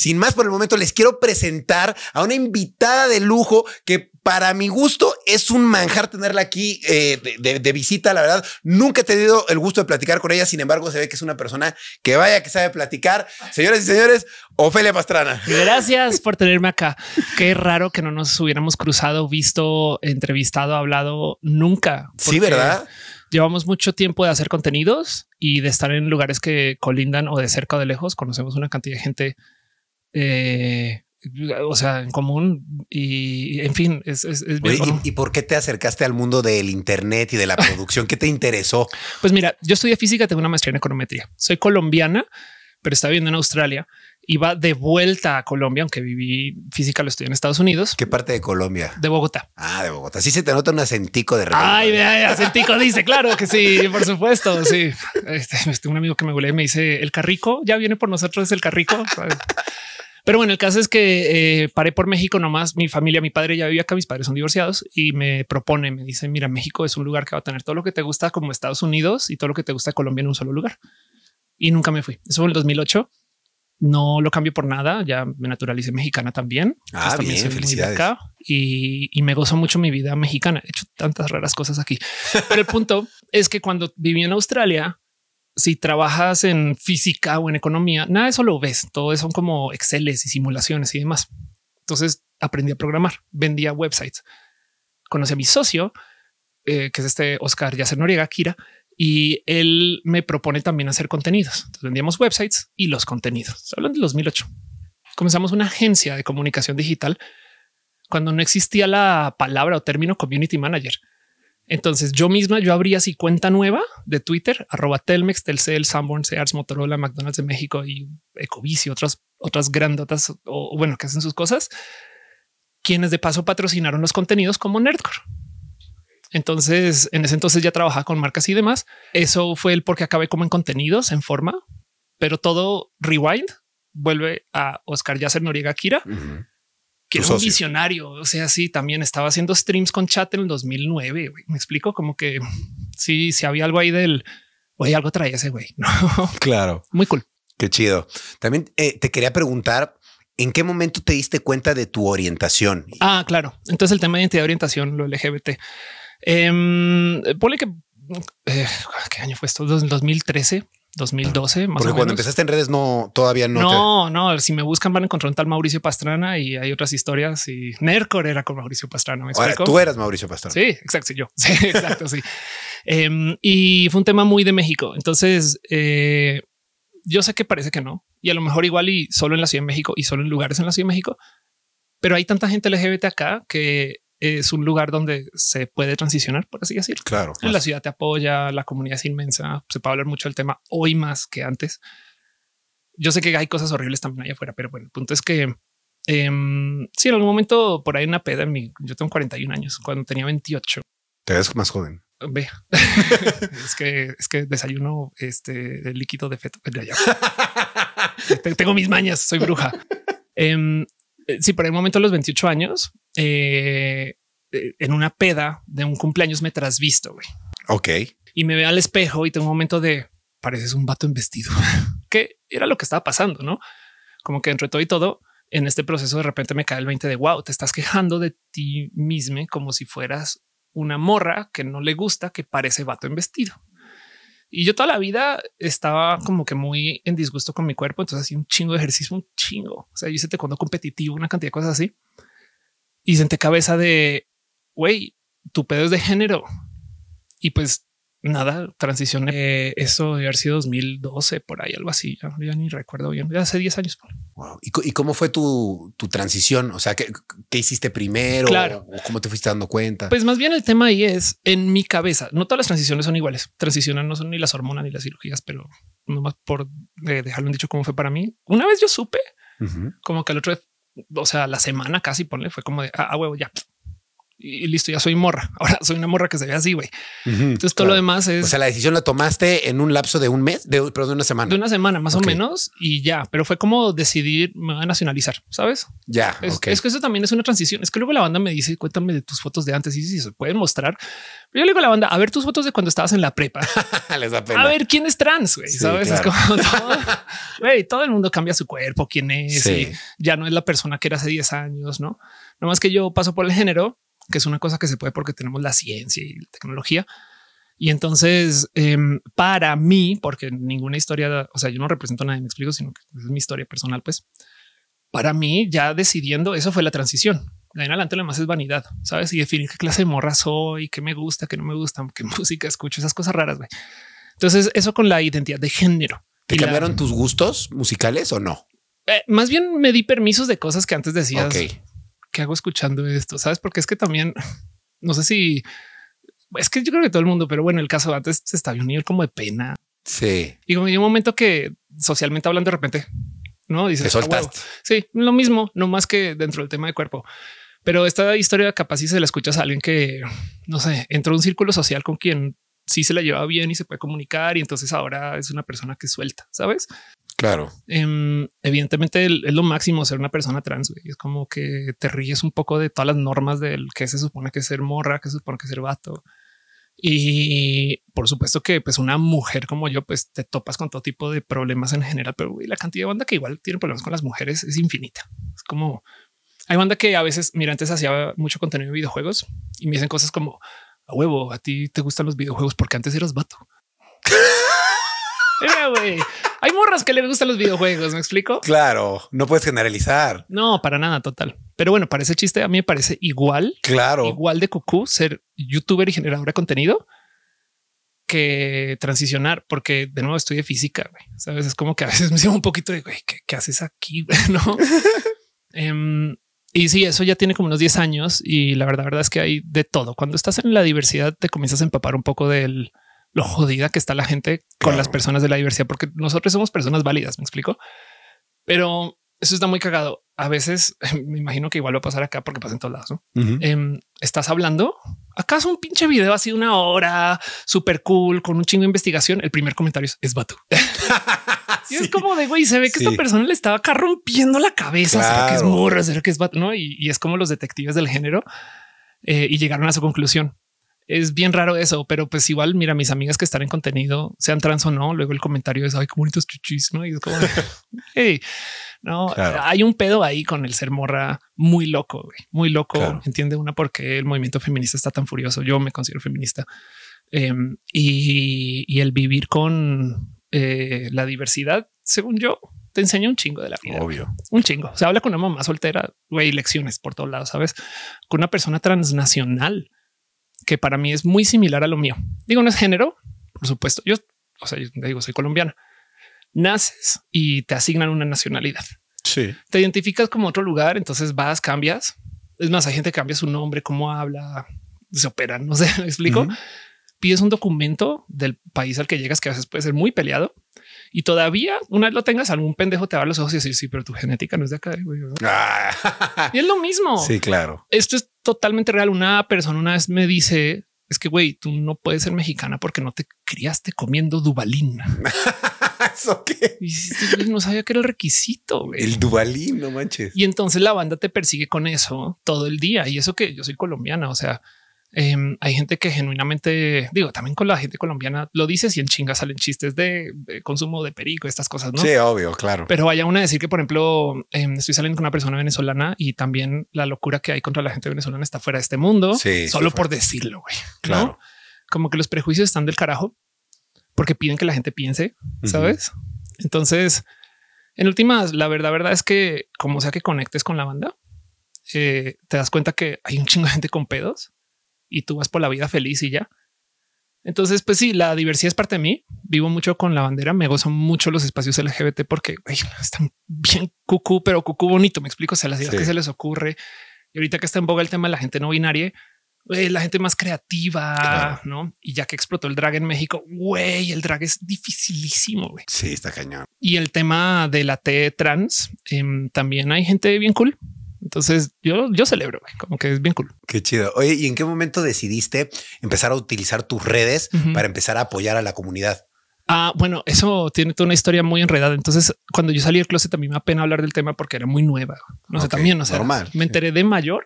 Sin más por el momento, les quiero presentar a una invitada de lujo que para mi gusto es un manjar tenerla aquí de visita. La verdad, nunca he tenido el gusto de platicar con ella. Sin embargo, se ve que es una persona que vaya, que sabe platicar. Señoras y señores, Ofelia Pastrana. Gracias por tenerme acá. Qué raro que no nos hubiéramos cruzado, visto, entrevistado, hablado nunca. Sí, ¿verdad? Llevamos mucho tiempo de hacer contenidos y de estar en lugares que colindan o de cerca o de lejos. Conocemos una cantidad de gente, o sea, en común y en fin, es bien. Oye, ¿y por qué te acercaste al mundo del internet y de la producción? ¿Qué te interesó? Pues mira, yo estudié física, tengo una maestría en econometría. Soy colombiana, pero estaba viviendo en Australia. Iba de vuelta a Colombia, aunque viví física, lo estudié en Estados Unidos. ¿Qué parte de Colombia? De Bogotá. Ah, de Bogotá. Sí se te nota un acentico de repente. Ay, acentico dice, claro que sí, por supuesto. Sí. Un amigo que me golea y me dice, el carrico ya viene por nosotros, el carrico. Pero bueno, el caso es que paré por México nomás. Mi familia, mi padre ya vivía acá, mis padres son divorciados y me propone, me dice, mira, México es un lugar que va a tener todo lo que te gusta como Estados Unidos y todo lo que te gusta de Colombia en un solo lugar. Y nunca me fui. Eso fue en el 2008. No lo cambio por nada. Ya me naturalicé mexicana también. Ah, bien, también soy felicidades. Muy de acá y me gozo mucho mi vida mexicana. He hecho tantas raras cosas aquí. Pero el punto es que cuando viví en Australia, si trabajas en física o en economía, nada de eso lo ves. Todo eso son como Exceles y simulaciones y demás. Entonces aprendí a programar, vendía websites. Conocí a mi socio, que es este Oscar Yasser Noriega Kira. Y él me propone también hacer contenidos. Entonces vendíamos websites y los contenidos. Hablan del 2008. Comenzamos una agencia de comunicación digital cuando no existía la palabra o término community manager. Entonces yo abría así cuenta nueva de Twitter, @Telmex, Telcel, Sanborn, Sears, Motorola, McDonald's de México y Ecobici, otras grandotas o bueno, que hacen sus cosas, quienes de paso patrocinaron los contenidos como Nerdcore. Entonces, en ese entonces ya trabajaba con marcas y demás. Eso fue el porque acabé como en contenidos, en forma, pero todo rewind vuelve a Oscar Yasser Noriega Kira, que era un visionario. O sea, sí, también estaba haciendo streams con chat en el 2009. Wey. Me explico, como que sí, si había algo ahí del güey, algo traía ese güey. No, claro, muy cool. Qué chido. También te quería preguntar, ¿en qué momento te diste cuenta de tu orientación? Ah, claro. Entonces, el tema de identidad de orientación, lo LGBT. Ponle que ¿qué año fue esto? 2013, 2012. Más porque o menos. Cuando empezaste en redes, no, todavía no. No, si me buscan, van a encontrar un tal Mauricio Pastrana y hay otras historias. Y Nerdcore era con Mauricio Pastrana. ¿Me explico? Tú eras Mauricio Pastrana. Sí, exacto. Yo, sí, exacto. Sí. Y fue un tema muy de México. Entonces, yo sé que parece que no, y a lo mejor igual y solo en la Ciudad de México y solo en lugares en la Ciudad de México, pero hay tanta gente LGBT acá que es un lugar donde se puede transicionar, por así decirlo. Claro. En la ciudad te apoya, la comunidad es inmensa. Se puede hablar mucho del tema hoy más que antes. Yo sé que hay cosas horribles también allá afuera, pero bueno, el punto es que sí, en algún momento por ahí una peda en mí. Yo tengo 41 años, cuando tenía 28. Te ves más joven. Ve, es que desayuno el líquido de feto. Tengo mis mañas, soy bruja. Sí, por el momento de los 28 años, en una peda de un cumpleaños me trasvisto, güey. Ok. Y me veo al espejo y tengo un momento de pareces un vato en vestido, que era lo que estaba pasando, ¿no? Como que entre todo y todo, en este proceso de repente me cae el 20 de wow, te estás quejando de ti mismo como si fueras una morra que no le gusta, que parece vato en vestido. Y yo toda la vida estaba como que muy en disgusto con mi cuerpo. Entonces hacía un chingo de ejercicio, un chingo. O sea, yo hice taekwondo competitivo, una cantidad de cosas así. Y senté cabeza de, güey, tu pedo es de género. Y pues nada, transicioné. Eso debe haber sido 2012, por ahí, algo así. Ya ni recuerdo bien. Ya hace 10 años. Wow. ¿Y cómo fue tu transición? O sea, ¿qué hiciste primero? Claro. ¿Cómo te fuiste dando cuenta? Pues más bien el tema ahí es en mi cabeza. No todas las transiciones son iguales. Transiciones no son ni las hormonas ni las cirugías, pero nomás por dejarlo en dicho cómo fue para mí. Una vez yo supe, como que al otro, o sea, la semana casi, ponle, fue como de, ah, huevo, ya. y listo, ya soy morra. Ahora soy una morra que se ve así, güey. Entonces todo lo demás es... O sea, la decisión la tomaste en un lapso de un mes, perdón, de una semana. De una semana más o menos y ya, pero fue como decidir, me voy a nacionalizar, ¿sabes? Ya, es que eso también es una transición. Es que luego la banda me dice, cuéntame de tus fotos de antes y si se pueden mostrar. Pero yo le digo a la banda, a ver tus fotos de cuando estabas en la prepa. Les da pena. A ver quién es trans, güey, sí, ¿sabes? Claro. Es como todo, güey, todo el mundo cambia su cuerpo, quién es, y ya no es la persona que era hace 10 años, ¿no? Nada más que yo paso por el género, que es una cosa que se puede porque tenemos la ciencia y la tecnología. Y entonces para mí, porque ninguna historia, o sea, yo no represento a nadie, me explico, sino que es mi historia personal, pues para mí ya decidiendo eso fue la transición. De ahí en adelante lo demás es vanidad, ¿sabes? Y definir qué clase de morra soy, qué me gusta, qué no me gusta, qué música escucho, esas cosas raras, güey. Entonces eso con la identidad de género. ¿Te cambiaron tus gustos musicales o no? Más bien me di permisos de cosas que antes decías. Okay. ¿Qué hago escuchando esto? ¿Sabes? Porque es que también, no sé si... Es que yo creo que todo el mundo, pero bueno, el caso de antes se estaba en un nivel como de pena. Sí. Y como hay un momento que socialmente hablando de repente, ¿no? Dices, te soltaste. Sí, lo mismo, no más que dentro del tema de cuerpo. Pero esta historia capaz si se la escuchas a alguien que, no sé, entró a un círculo social con quien sí se la lleva bien y se puede comunicar y entonces ahora es una persona que suelta, ¿sabes? Claro. Evidentemente es lo máximo ser una persona trans, güey. Es como que te ríes un poco de todas las normas del que se supone que es ser morra, que se supone que es ser vato. Y por supuesto que pues una mujer como yo, pues te topas con todo tipo de problemas en general, pero güey, la cantidad de banda que igual tiene problemas con las mujeres es infinita. Es como hay banda que a veces, mira, antes hacía mucho contenido de videojuegos y me dicen cosas como a huevo, a ti te gustan los videojuegos porque antes eras vato. Mira, güey, hay morras que les gustan los videojuegos. ¿Me explico? Claro, no puedes generalizar. No, para nada, total. Pero bueno, para ese chiste a mí me parece igual, claro, igual de cucú ser youtuber y generador de contenido que transicionar, porque de nuevo estudié física, güey. Sabes, es como que a veces me llevo un poquito de güey, ¿qué haces aquí? No. Y sí, eso ya tiene como unos 10 años y la verdad es que hay de todo. Cuando estás en la diversidad te comienzas a empapar un poco del lo jodida que está la gente con las personas de la diversidad, porque nosotros somos personas válidas. ¿Me explico? Pero eso está muy cagado. A veces me imagino que igual va a pasar acá porque pasa en todos lados, ¿no? Estás hablando acaso un pinche video así una hora súper cool con un chingo de investigación. El primer comentario es vato. Y es como de güey, se ve que esta persona le estaba acá rompiendo la cabeza. Claro. Será que es morra, será que es vato, ¿no? Y es como los detectives del género y llegaron a su conclusión. Es bien raro eso, pero pues igual, mira, mis amigas que están en contenido, sean trans o no, luego el comentario es, ay, qué bonitos chichis, ¿no? Y es como, hey, no, claro, hay un pedo ahí con el ser morra muy loco, güey, muy loco. Claro. Entiende una por qué el movimiento feminista está tan furioso. Yo me considero feminista y el vivir con la diversidad, según yo, te enseña un chingo de la vida. Obvio. Un chingo. O sea, habla con una mamá soltera, güey, lecciones por todos lados, ¿sabes? Con una persona transnacional, que para mí es muy similar a lo mío. Digo, no es género, por supuesto. Yo, o sea, yo digo, soy colombiana. Naces y te asignan una nacionalidad. Sí. Te identificas como otro lugar, entonces vas, cambias. Es más, hay gente que cambia su nombre, cómo habla, se operan, no sé, ¿me explico? Pides un documento del país al que llegas, que a veces puede ser muy peleado. Y todavía una vez lo tengas, algún pendejo te va a los ojos y decir, sí, pero tu genética no es de acá. Güey, ¿no? Y es lo mismo. Sí, claro. Esto es totalmente real. Una persona una vez me dice, es que güey, tú no puedes ser mexicana porque no te criaste comiendo Dubalín. ¿Eso qué? Y no sabía que era el requisito. Güey. El Dubalín, no manches. Y entonces la banda te persigue con eso todo el día. Y eso que yo soy colombiana, o sea, hay gente que genuinamente, digo, también con la gente colombiana lo dices y en chinga salen chistes de consumo de perico, estas cosas, ¿no? Sí, obvio, claro. Pero vaya una a decir que, por ejemplo, estoy saliendo con una persona venezolana y también la locura que hay contra la gente venezolana está fuera de este mundo, sí, solo por decirlo, güey. Claro. ¿No? Como que los prejuicios están del carajo porque piden que la gente piense, ¿sabes? Entonces, en últimas, la verdad es que como sea que conectes con la banda, te das cuenta que hay un chingo de gente con pedos y tú vas por la vida feliz y ya. Entonces, pues sí, la diversidad es parte de mí. Vivo mucho con la bandera. Me gozan mucho los espacios LGBT porque wey, están bien cucú, pero cucú bonito. Me explico. O sea, las ideas que se les ocurre. Y ahorita que está en boga el tema de la gente no binaria, wey, la gente más creativa, claro, ¿no? Y ya que explotó el drag en México, güey, el drag es dificilísimo. Wey. Sí, está cañón. Y el tema de la T trans, también hay gente bien cool. Entonces yo celebro, güey, como que es bien cool. Qué chido. Oye, ¿y en qué momento decidiste empezar a utilizar tus redes para empezar a apoyar a la comunidad? Ah, bueno, eso tiene toda una historia muy enredada. Entonces, cuando yo salí del closet, a mí me da pena hablar del tema porque era muy nueva. No sé, también, o sea, normal. Me enteré de mayor,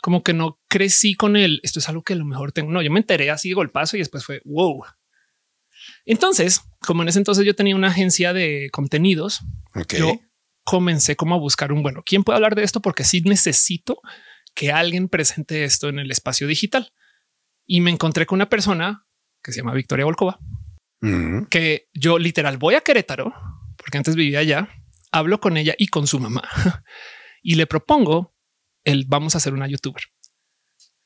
como que no crecí con él. Esto es algo que a lo mejor tengo. No, yo me enteré así de golpazo y después fue wow. Entonces, como en ese entonces yo tenía una agencia de contenidos, yo comencé como a buscar un bueno, ¿quién puede hablar de esto? Porque sí necesito que alguien presente esto en el espacio digital. Y me encontré con una persona que se llama Victoria Volkova. Que yo literal voy a Querétaro porque antes vivía allá, hablo con ella y con su mamá y le propongo el vamos a hacer una youtuber.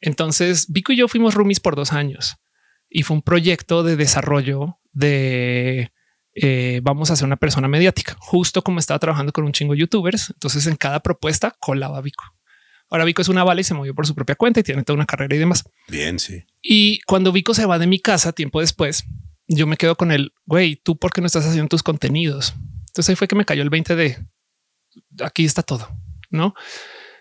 Entonces Vico y yo fuimos roomies por 2 años y fue un proyecto de desarrollo de vamos a hacer una persona mediática, justo como estaba trabajando con un chingo de youtubers. Entonces en cada propuesta colaba Vico. Ahora Vico es una bala y se movió por su propia cuenta y tiene toda una carrera y demás. Bien, sí. Y cuando Vico se va de mi casa tiempo después, yo me quedo con el güey, ¿tú por qué no estás haciendo tus contenidos? Entonces ahí fue que me cayó el 20 de aquí está todo, ¿no?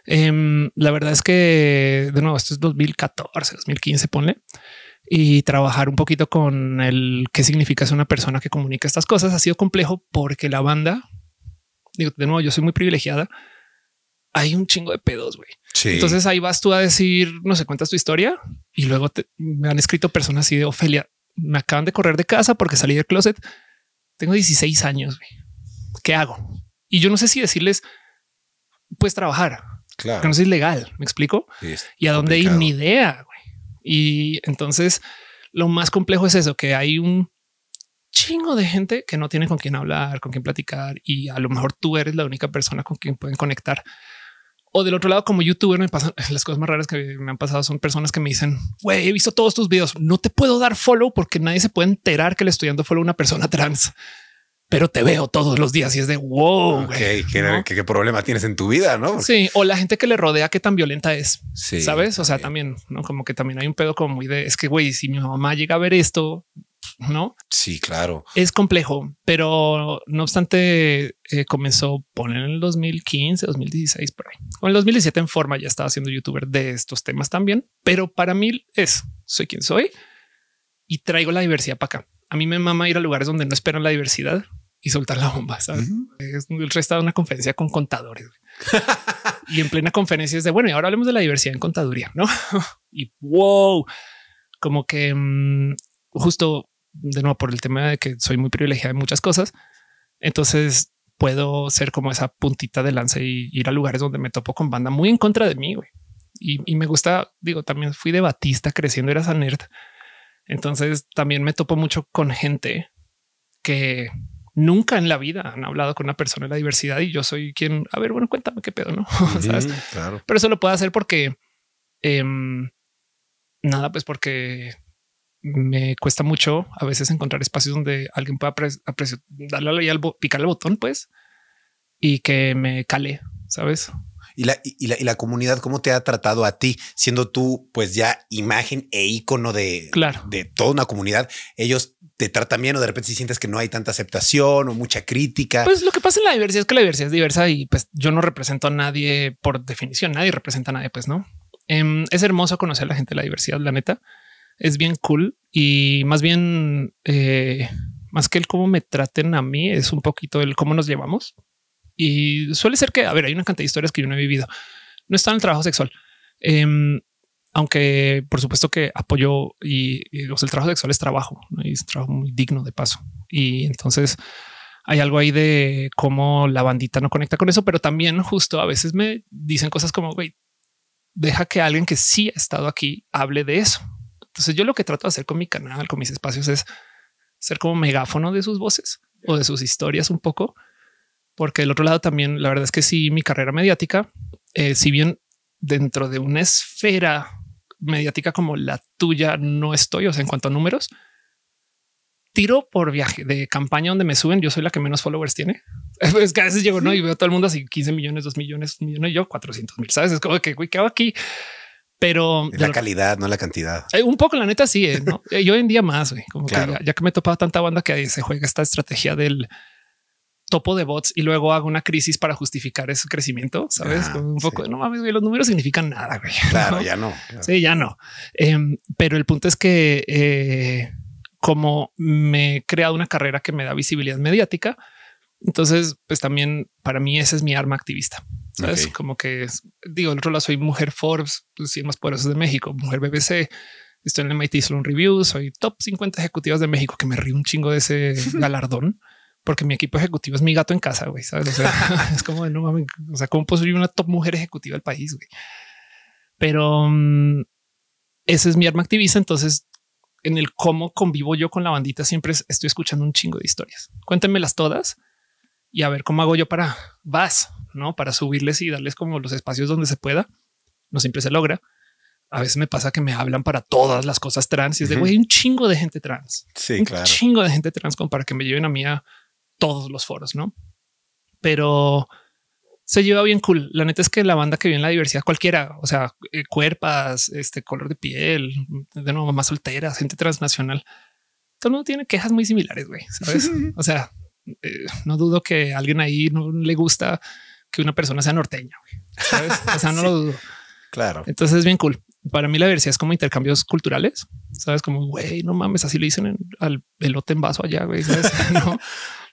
La verdad es que de nuevo, esto es 2014, 2015, ponle, y trabajar un poquito con el qué significa ser una persona que comunica estas cosas ha sido complejo porque la banda, digo, de nuevo, yo soy muy privilegiada. Hay un chingo de pedos, güey. Sí. Entonces ahí vas tú a decir, no sé, cuentas tu historia y luego me han escrito personas así de Ofelia, me acaban de correr de casa porque salí del closet. Tengo 16 años. Güey. ¿Qué hago? Y yo no sé si decirles, pues trabajar. Claro. Que no es legal. ¿Me explico? Sí, y a dónde ir, ni idea. Güey. Y entonces lo más complejo es eso, que hay un chingo de gente que no tiene con quién hablar, con quién platicar. Y a lo mejor tú eres la única persona con quien pueden conectar. O del otro lado, como youtuber, me pasan las cosas más raras que me han pasado. Son personas que me dicen, güey, he visto todos tus videos. No te puedo dar follow porque nadie se puede enterar que le estoy dando follow a una persona trans, pero te veo todos los días y es de wow. Okay, ¿no? ¿Qué problema tienes en tu vida? No, sí. O la gente que le rodea, qué tan violenta es. Sí, sabes? O sea, también, ¿no? Como que también hay un pedo como muy de es que güey, si mi mamá llega a ver esto, no. Sí, claro. Es complejo, pero no obstante, comenzó poner en el 2015, 2016, por ahí. O en el 2017 en forma ya estaba siendo youtuber de estos temas también, pero para mí es soy quien soy y traigo la diversidad para acá. A mí me mama ir a lugares donde no esperan la diversidad y soltar la bomba. ¿Sabes? Es el resto de una conferencia con contadores y en plena conferencia es de bueno, y ahora hablemos de la diversidad en contaduría, ¿no? Y wow, como que justo de nuevo por el tema de que soy muy privilegiada en muchas cosas. Entonces puedo ser como esa puntita de lanza y ir a lugares donde me topo con banda muy en contra de mí. Güey. Y me gusta, digo, también fui debatista creciendo, era esa nerd. Entonces también me topo mucho con gente que nunca en la vida han hablado con una persona de la diversidad y yo soy quien, a ver, bueno, cuéntame qué pedo, ¿no? ¿Sabes? Claro. Pero eso lo puedo hacer porque nada, pues porque me cuesta mucho a veces encontrar espacios donde alguien pueda darle al picar el botón, pues, y que me cale, ¿sabes? ¿Y la comunidad, ¿cómo te ha tratado a ti? Siendo tú, pues, ya imagen e ícono de, claro, de toda una comunidad. ¿Ellos te tratan bien o de repente si sientes que no hay tanta aceptación o mucha crítica? Pues lo que pasa en la diversidad es que la diversidad es diversa y pues yo no represento a nadie por definición. Nadie representa a nadie, pues, ¿no? Es hermoso conocer a la gente de la diversidad, la neta. Es bien cool y más bien, más que el cómo me traten a mí, es un poquito el cómo nos llevamos. Y suele ser que, a ver, hay una cantidad de historias que yo no he vivido. No está en el trabajo sexual, aunque por supuesto que apoyo y o sea, el trabajo sexual es trabajo, ¿no? Y es un trabajo muy digno de paso. Y entonces hay algo ahí de cómo la bandita no conecta con eso, pero también justo a veces me dicen cosas como, güey, deja que alguien que sí ha estado aquí hable de eso. Entonces yo lo que trato de hacer con mi canal, con mis espacios es ser como megáfono de sus voces o de sus historias un poco, porque del otro lado también la verdad es que sí, mi carrera mediática, si bien dentro de una esfera mediática como la tuya no estoy, o sea, en cuanto a números, tiro por viaje de campaña donde me suben. Yo soy la que menos followers tiene. Es que a veces llego, ¿no? Y veo a todo el mundo así 15 millones, 2 millones, 1 millón y yo 400,000. Sabes, es como que güey, ¿qué hago aquí? Pero la calidad, no la cantidad. Un poco, la neta, sí. ¿No? Yo hoy en día más, güey, como claro, que ya que me he topado tanta banda que ahí se juega esta estrategia del topo de bots y luego hago una crisis para justificar ese crecimiento, ¿sabes? Con un poco de no mames, los números significan nada, güey. Claro, ¿no? Claro. Sí, ya no. Pero el punto es que como me he creado una carrera que me da visibilidad mediática, entonces pues también para mí esa es mi arma activista. ¿Sabes? Okay. Como que digo, el otro lado soy mujer Forbes, los 100 más poderosos de México, mujer BBC, estoy en el MIT, solo un review, soy top 50 ejecutivas de México, que me río un chingo de ese galardón. Porque mi equipo ejecutivo es mi gato en casa, güey, ¿sabes? O sea, es como de no mames, o sea, ¿cómo puedo ser una top mujer ejecutiva del país, güey? Pero ese es mi arma activista. Entonces, en el cómo convivo yo con la bandita, siempre estoy escuchando un chingo de historias. Cuéntenmelas todas y a ver cómo hago yo para para subirles y darles como los espacios donde se pueda. No siempre se logra. A veces me pasa que me hablan para todas las cosas trans y es de güey, un chingo de gente trans. Sí, un chingo de gente trans como para que me lleven a mí a todos los foros, ¿no? Pero se lleva bien cool. La neta es que la banda que vive en la diversidad cualquiera, o sea, cuerpas, color de piel, de nuevo mamás solteras, gente transnacional, todo el mundo tiene quejas muy similares, güey, ¿sabes? O sea, no dudo que a alguien ahí no le gusta que una persona sea norteña, güey, ¿sabes? O sea, no lo dudo. Claro. Entonces es bien cool. Para mí la diversidad es como intercambios culturales, ¿sabes? Como, güey, no mames, así le dicen al elote en vaso allá, güey, ¿sabes? No.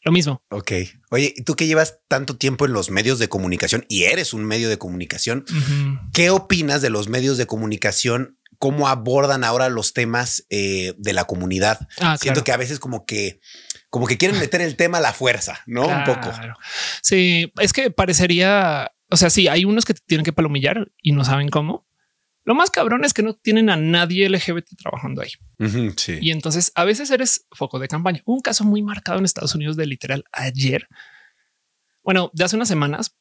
Lo mismo. Ok. Oye, tú que llevas tanto tiempo en los medios de comunicación y eres un medio de comunicación, ¿qué opinas de los medios de comunicación? ¿Cómo abordan ahora los temas de la comunidad? Siento que a veces como que quieren meter el tema a la fuerza, ¿no? Claro. Un poco. Sí, es que parecería, o sea, sí, hay unos que tienen que palomillar y no saben cómo. Lo más cabrón es que no tienen a nadie LGBT trabajando ahí. Sí. Y entonces a veces eres foco de campaña. Hubo un caso muy marcado en Estados Unidos de literal ayer. Bueno, de hace unas semanas,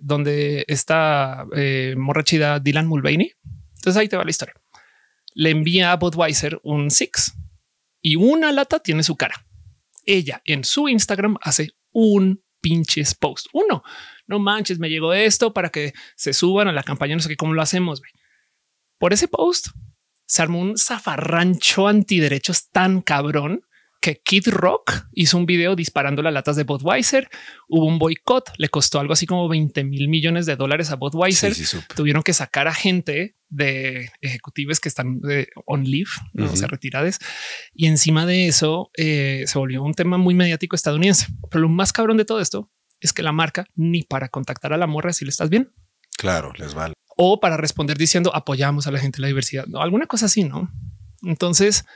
donde esta morra chida Dylan Mulvaney. Entonces ahí te va la historia. Le envía a Budweiser un six y una lata tiene su cara. Ella en su Instagram hace un pinches post. Uno, no manches, me llegó esto para que se suban a la campaña. No sé qué, cómo lo hacemos, güey. Por ese post se armó un zafarrancho antiderechos tan cabrón que Kid Rock hizo un video disparando las latas de Budweiser. Hubo un boicot, le costó algo así como $20 mil millones a Budweiser. Sí, tuvieron que sacar a gente de ejecutivos que están on leave, o sea, retiradas. Y encima de eso se volvió un tema muy mediático estadounidense. Pero lo más cabrón de todo esto es que la marca ni para contactar a la morra si le estás bien. Claro, les vale. O para responder diciendo apoyamos a la gente de la diversidad, ¿no? Alguna cosa así, ¿no? Entonces,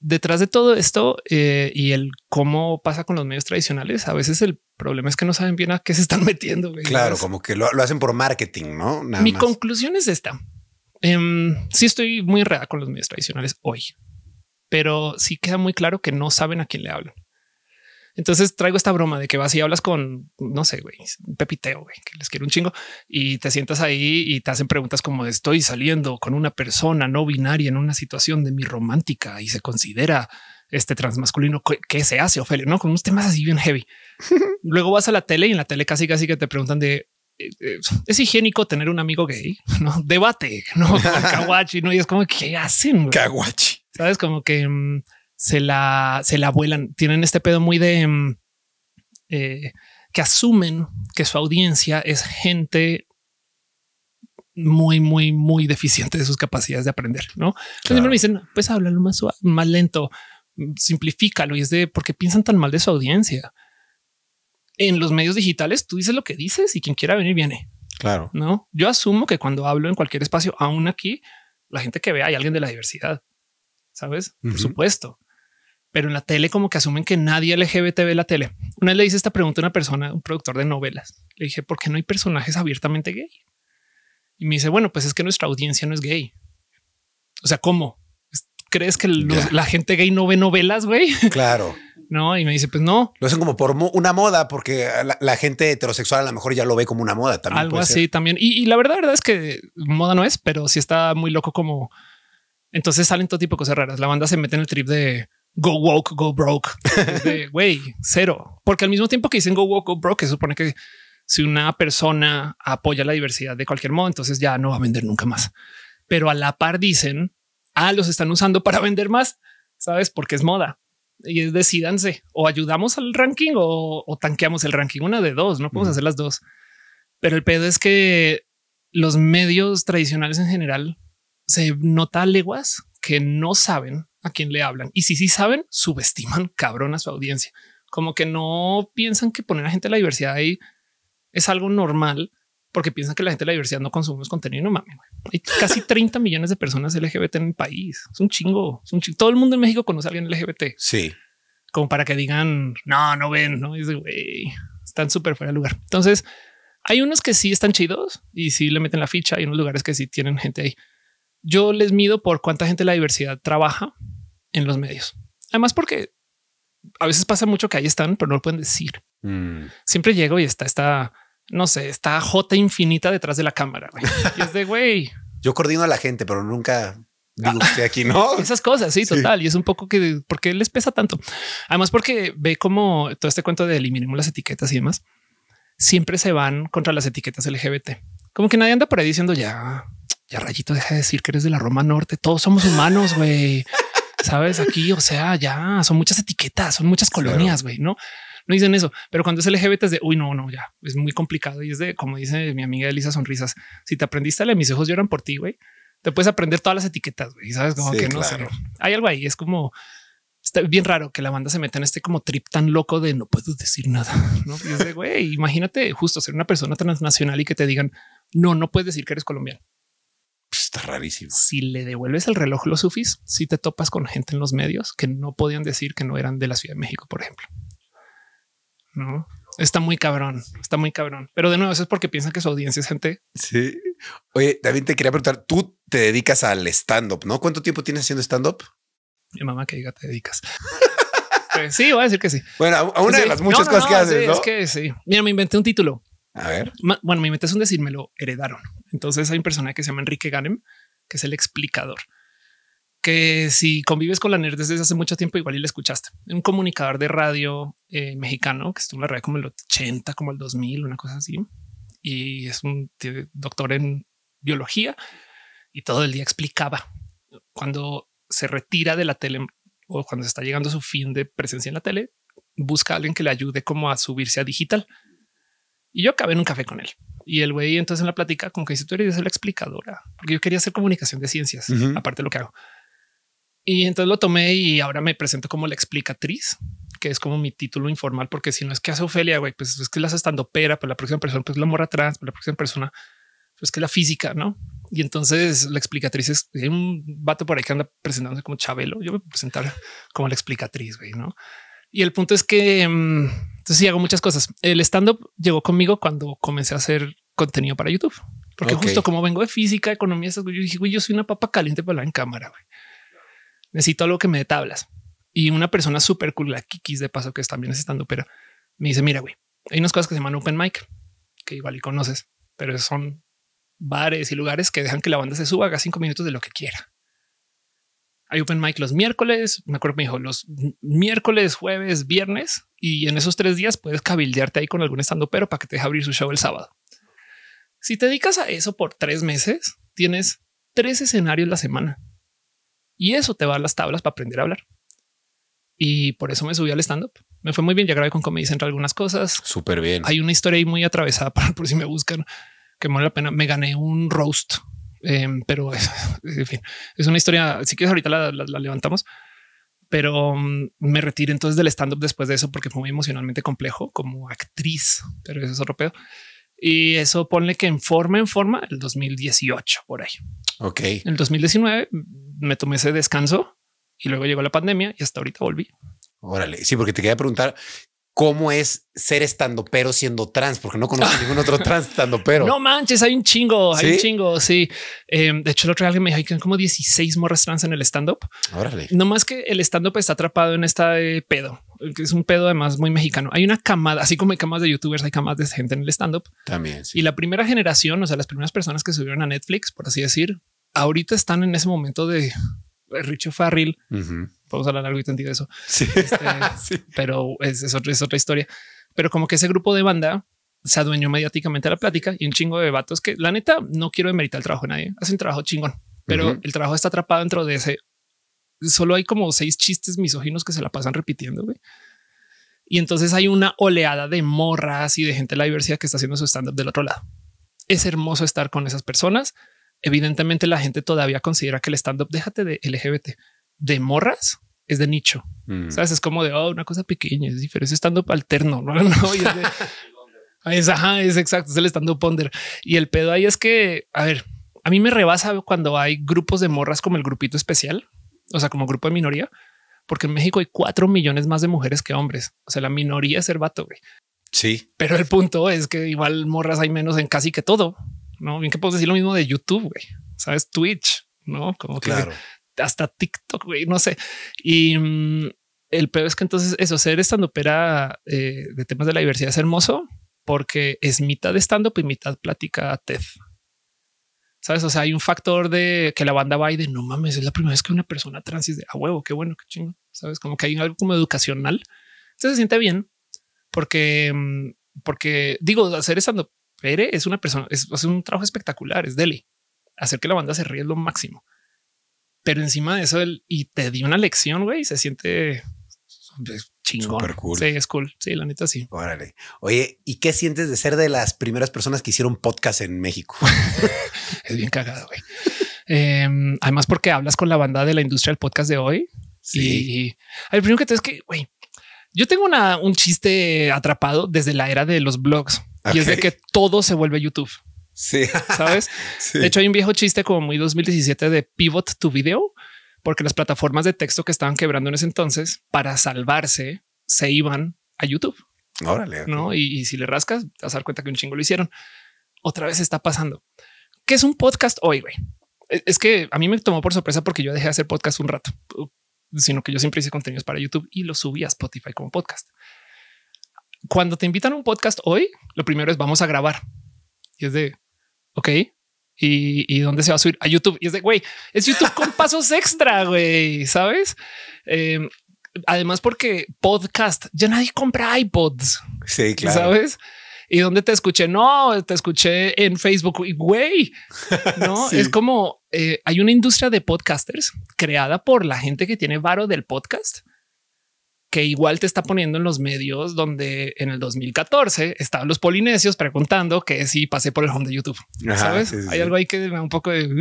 detrás de todo esto y el cómo pasa con los medios tradicionales, a veces el problema es que no saben bien a qué se están metiendo, güey. Claro, como que lo hacen por marketing, ¿no? Nada más. Mi conclusión es esta. Sí estoy muy enredada con los medios tradicionales hoy, pero sí queda muy claro que no saben a quién le hablan. Entonces traigo esta broma de que vas y hablas con, no sé, güey, Pepiteo, güey, que les quiero un chingo, y te sientas ahí y te hacen preguntas como estoy saliendo con una persona no binaria en una situación de mi romántica y se considera transmasculino. ¿Qué se hace, Ofelia? No, con unos temas así bien heavy. Luego vas a la tele y en la tele casi que te preguntan de ¿es higiénico tener un amigo gay? No, debate, no, kawachi, no, y es como ¿qué hacen? Kawachi. Sabes, como que se la vuelan. Tienen este pedo muy de que asumen que su audiencia es gente muy, muy, muy deficiente de sus capacidades de aprender, ¿no? Claro. Entonces me dicen, pues háblalo más suave, más lento, simplifícalo. Y es de por qué piensan tan mal de su audiencia. En los medios digitales tú dices lo que dices y quien quiera venir viene. Claro. No, yo asumo que cuando hablo en cualquier espacio, aún aquí, la gente que vea hay alguien de la diversidad, ¿sabes? Por supuesto. Pero en la tele como que asumen que nadie LGBT ve la tele. Una vez le hice esta pregunta a una persona, un productor de novelas. Le dije, ¿por qué no hay personajes abiertamente gay? Y me dice, bueno, pues es que nuestra audiencia no es gay. O sea, ¿cómo? ¿Crees que la gente gay no ve novelas, güey? Claro. No, y me dice, pues no. Lo hacen como por una moda, porque la gente heterosexual a lo mejor ya lo ve como una moda. También algo así también. Y la verdad es que moda no es, pero sí está muy loco como... Entonces salen todo tipo de cosas raras. La banda se mete en el trip de... Go woke, go broke. Güey, cero. Porque al mismo tiempo que dicen go woke, go broke, se supone que si una persona apoya la diversidad de cualquier modo, entonces ya no va a vender nunca más. Pero a la par dicen, los están usando para vender más, ¿sabes? Porque es moda. y decídanse, o ayudamos al ranking o tanqueamos el ranking, una de dos, no podemos hacer las dos. Pero el pedo es que los medios tradicionales en general se nota a leguas que no saben a quién le hablan. Y si sí saben, subestiman cabrón a su audiencia. Como que no piensan que poner a gente de la diversidad ahí es algo normal, porque piensan que la gente de la diversidad no consumimos contenido. No mames, hay casi 30 millones de personas LGBT en el país. Es un chingo, Todo el mundo en México conoce a alguien LGBT. Sí. Como para que digan, no, no ven, no. Y güey, están súper fuera de lugar. Entonces hay unos que sí están chidos y sí le meten la ficha. Hay unos lugares que sí tienen gente ahí. Yo les mido por cuánta gente de la diversidad trabaja en los medios. Además, porque a veces pasa mucho que ahí están, pero no lo pueden decir. Siempre llego y está no sé, está J infinita detrás de la cámara. Y es de güey. Yo coordino a la gente, pero nunca digo que estoy aquí, ¿no? Esas cosas, sí, total. Sí. Y es un poco que porque les pesa tanto. Además, porque ve como todo este cuento de eliminemos las etiquetas y demás, siempre se van contra las etiquetas LGBT. Como que nadie anda por ahí diciendo ya Rayito, deja de decir que eres de la Roma Norte. Todos somos humanos, güey. Sabes, aquí, o sea, ya son muchas etiquetas, son muchas colonias, güey, ¿no? No dicen eso, pero cuando es LGBT es de uy, no, no, ya es muy complicado. Y es de como dice mi amiga Elisa Sonrisas: si te aprendiste la de mis ojos lloran por ti, güey, te puedes aprender todas las etiquetas, güey, sabes, como sí, que no claro. Sé, hay algo ahí. Es como está bien raro que la banda se meta en este como trip tan loco de no puedo decir nada, ¿no? Y es de güey, imagínate justo ser una persona transnacional y que te digan no, no puedes decir que eres colombiano. Está rarísimo. Si le devuelves el reloj los sufis, si te topas con gente en los medios que no podían decir que no eran de la Ciudad de México, por ejemplo. No está muy cabrón, está muy cabrón, pero de nuevo eso es porque piensan que su audiencia es gente. Sí. Oye, David, te quería preguntar, tú te dedicas al stand up, ¿no? ¿Cuánto tiempo tienes haciendo stand up? Mi mamá que diga te dedicas. Sí, voy a decir que sí. Bueno, a una de las muchas cosas que haces, ¿no? Es que sí. Mira, me inventé un título. A ver. Bueno, me inventé es un decir, me lo heredaron. Entonces hay un personaje que se llama Enrique Ganem, que es el explicador, que si convives con la nerd desde hace mucho tiempo, igual y la escuchaste. Un comunicador de radio mexicano que estuvo en la radio como el 80, como el 2000, una cosa así. Y es un doctor en biología y todo el día explicaba. Cuando se retira de la tele o cuando se está llegando a su fin de presencia en la tele, busca a alguien que le ayude como a subirse a digital. Y yo acabé en un café con él. Y el güey entonces en la plática como que dice, tú eres la explicadora, porque yo quería hacer comunicación de ciencias, aparte de lo que hago. Y entonces lo tomé y ahora me presento como la explicatriz, que es como mi título informal, porque si no es que hace Ofelia, güey, pues es que la estandopera, pues la próxima persona, pues la morra trans, pues la próxima persona, pues que la física, ¿no? Y entonces la explicatriz es hay un vato por ahí que anda presentándose como Chabelo. Yo me presentaba como la explicatriz, güey, ¿no? Y el punto es que entonces sí hago muchas cosas. El stand-up llegó conmigo cuando comencé a hacer contenido para YouTube, porque justo como vengo de física, economía, yo dije, güey, yo soy una papa caliente para la en cámara, güey. Necesito algo que me dé tablas. Y una persona súper cool, la Kikis de paso, que también es estando, pero me dice, mira, güey, hay unas cosas que se llaman open mic, que igual y conoces, pero son bares y lugares que dejan que la banda se suba, haga 5 minutos de lo que quiera. Hay open mic los miércoles, me acuerdo que me dijo, los miércoles, jueves, viernes, y en esos 3 días puedes cabildearte ahí con algún estando, pero para que te deje abrir su show el sábado. Si te dedicas a eso por 3 meses, tienes 3 escenarios la semana. Y eso te va a las tablas para aprender a hablar. Y por eso me subí al stand-up. Me fue muy bien. Ya grabé con Comedy Central algunas cosas. Súper bien. Hay una historia ahí muy atravesada por si me buscan, que vale la pena. Me gané un roast, pero en fin, es una historia. Si quieres ahorita la levantamos, pero me retiré entonces del stand-up después de eso porque fue muy emocionalmente complejo como actriz, pero eso es otro pedo. Y eso ponle que en forma el 2018 por ahí. Ok. En el 2019 me tomé ese descanso y luego llegó la pandemia y hasta ahorita volví. Órale. Sí, porque te quería preguntar cómo es ser estandopero siendo trans, porque no conozco ningún otro trans estandopero. No manches, hay un chingo, hay un chingo. Sí. De hecho, el otro día alguien me dijo que hay como 16 morras trans en el stand up. Órale. No más que el stand up está atrapado en este pedo, que es un pedo además muy mexicano. Hay una camada, así como hay camas de youtubers, hay camas de gente en el stand up también. Sí. Y la primera generación, o sea, las primeras personas que subieron a Netflix, por así decir, ahorita están en ese momento de Richo Farrell. Podemos hablar algo y tendido de eso. Sí. Sí. Pero es otra historia. Pero como que ese grupo de banda se adueñó mediáticamente a la plática y un chingo de vatos que la neta no quiero demeritar el trabajo de nadie. Hacen trabajo chingón, pero el trabajo está atrapado dentro de ese solo hay como 6 chistes misóginos que se la pasan repitiendo, güey. Y entonces hay una oleada de morras y de gente de la diversidad que está haciendo su stand-up del otro lado. Es hermoso estar con esas personas. Evidentemente la gente todavía considera que el stand-up, déjate de LGBT, de morras, es de nicho. Sabes, es como de una cosa pequeña, es diferente, stand-up alterno. No, y es de, es exacto, es el stand-up ponder. Y el pedo ahí es que, a ver, a mí me rebasa cuando hay grupos de morras como el grupito especial, o sea, como grupo de minoría, porque en México hay 4 millones más de mujeres que hombres. O sea, la minoría es ser vato, güey. Sí, pero el punto es que igual morras hay menos en casi que todo. No, bien que puedo decir lo mismo de YouTube, güey. Sabes, Twitch, no como que claro, hasta TikTok, güey, no sé. Y el peor es que entonces eso, ser estandopera de temas de la diversidad es hermoso porque es mitad stand-up y mitad plática TED. Sabes, o sea, hay un factor de que la banda va y de no mames, es la primera vez que una persona trans es de a huevo, qué bueno, qué chingo. Sabes, como que hay algo como educacional. Entonces se siente bien porque digo, hacer stand-up es una persona, es un trabajo espectacular, es deli. Hacer que la banda se ríe es lo máximo. Pero encima de eso, y te di una lección, güey, se siente chingón. Super cool. Sí, es cool. Sí, la neta, sí. Órale. Oye, ¿y qué sientes de ser de las primeras personas que hicieron podcast en México? Es bien cagado, güey. Además, porque hablas con la banda de la industria del podcast de hoy. Sí. Y el primero que te es que, güey, yo tengo un chiste atrapado desde la era de los blogs y es de que todo se vuelve YouTube. Sí, sabes. Sí. De hecho, hay un viejo chiste como muy 2017 de pivot to video, porque las plataformas de texto que estaban quebrando en ese entonces para salvarse se iban a YouTube. Órale, no. Y si le rascas, te vas a dar cuenta que un chingo lo hicieron. Otra vez está pasando. ¿Qué es un podcast hoy, güey? Es que a mí me tomó por sorpresa porque yo dejé de hacer podcast un rato, sino que yo siempre hice contenidos para YouTube y los subí a Spotify como podcast. Cuando te invitan a un podcast hoy, lo primero es vamos a grabar y es de ok. ¿Y dónde se va a subir? A YouTube. Y es de güey, es YouTube con pasos extra, güey, sabes? Además, porque podcast ya nadie compra iPods. Sí, claro. Sabes? ¿Y dónde te escuché? No, te escuché en Facebook, güey. No sí. Es como hay una industria de podcasters creada por la gente que tiene varo del podcast, que igual te está poniendo en los medios donde en el 2014 estaban los polinesios preguntando que si pasé por el home de YouTube. Ajá, sabes, sí, sí. Hay algo ahí que me da un poco de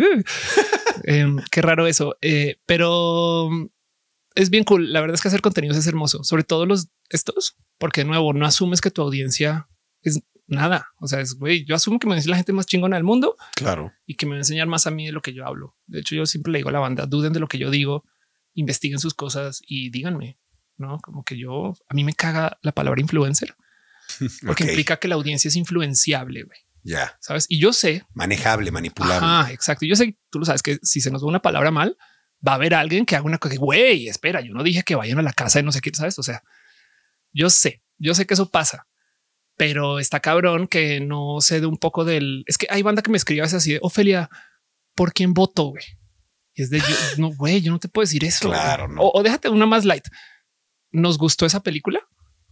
qué raro eso, pero es bien cool. La verdad es que hacer contenidos es hermoso, sobre todo estos, porque de nuevo no asumes que tu audiencia es nada. O sea, es güey, yo asumo que me enseña la gente más chingona del mundo. Claro. Y que me va a enseñar más a mí de lo que yo hablo. De hecho, yo siempre le digo a la banda, duden de lo que yo digo, investiguen sus cosas y díganme. No, como que a mí me caga la palabra influencer porque implica que la audiencia es influenciable. Ya sabes, y yo sé manejable, manipulable. Ajá, exacto. Yo sé, tú lo sabes que si se nos va una palabra mal, va a haber alguien que haga una cosa. Güey, espera, yo no dije que vayan a la casa de no sé qué, sabes? O sea, yo sé que eso pasa, pero está cabrón que no se dé un poco del. Es que hay banda que me escribe así de Ofelia, ¿por quién voto? Güey, es de yo, no, güey, yo no te puedo decir eso. Claro, no. O déjate una más light. Nos gustó esa película,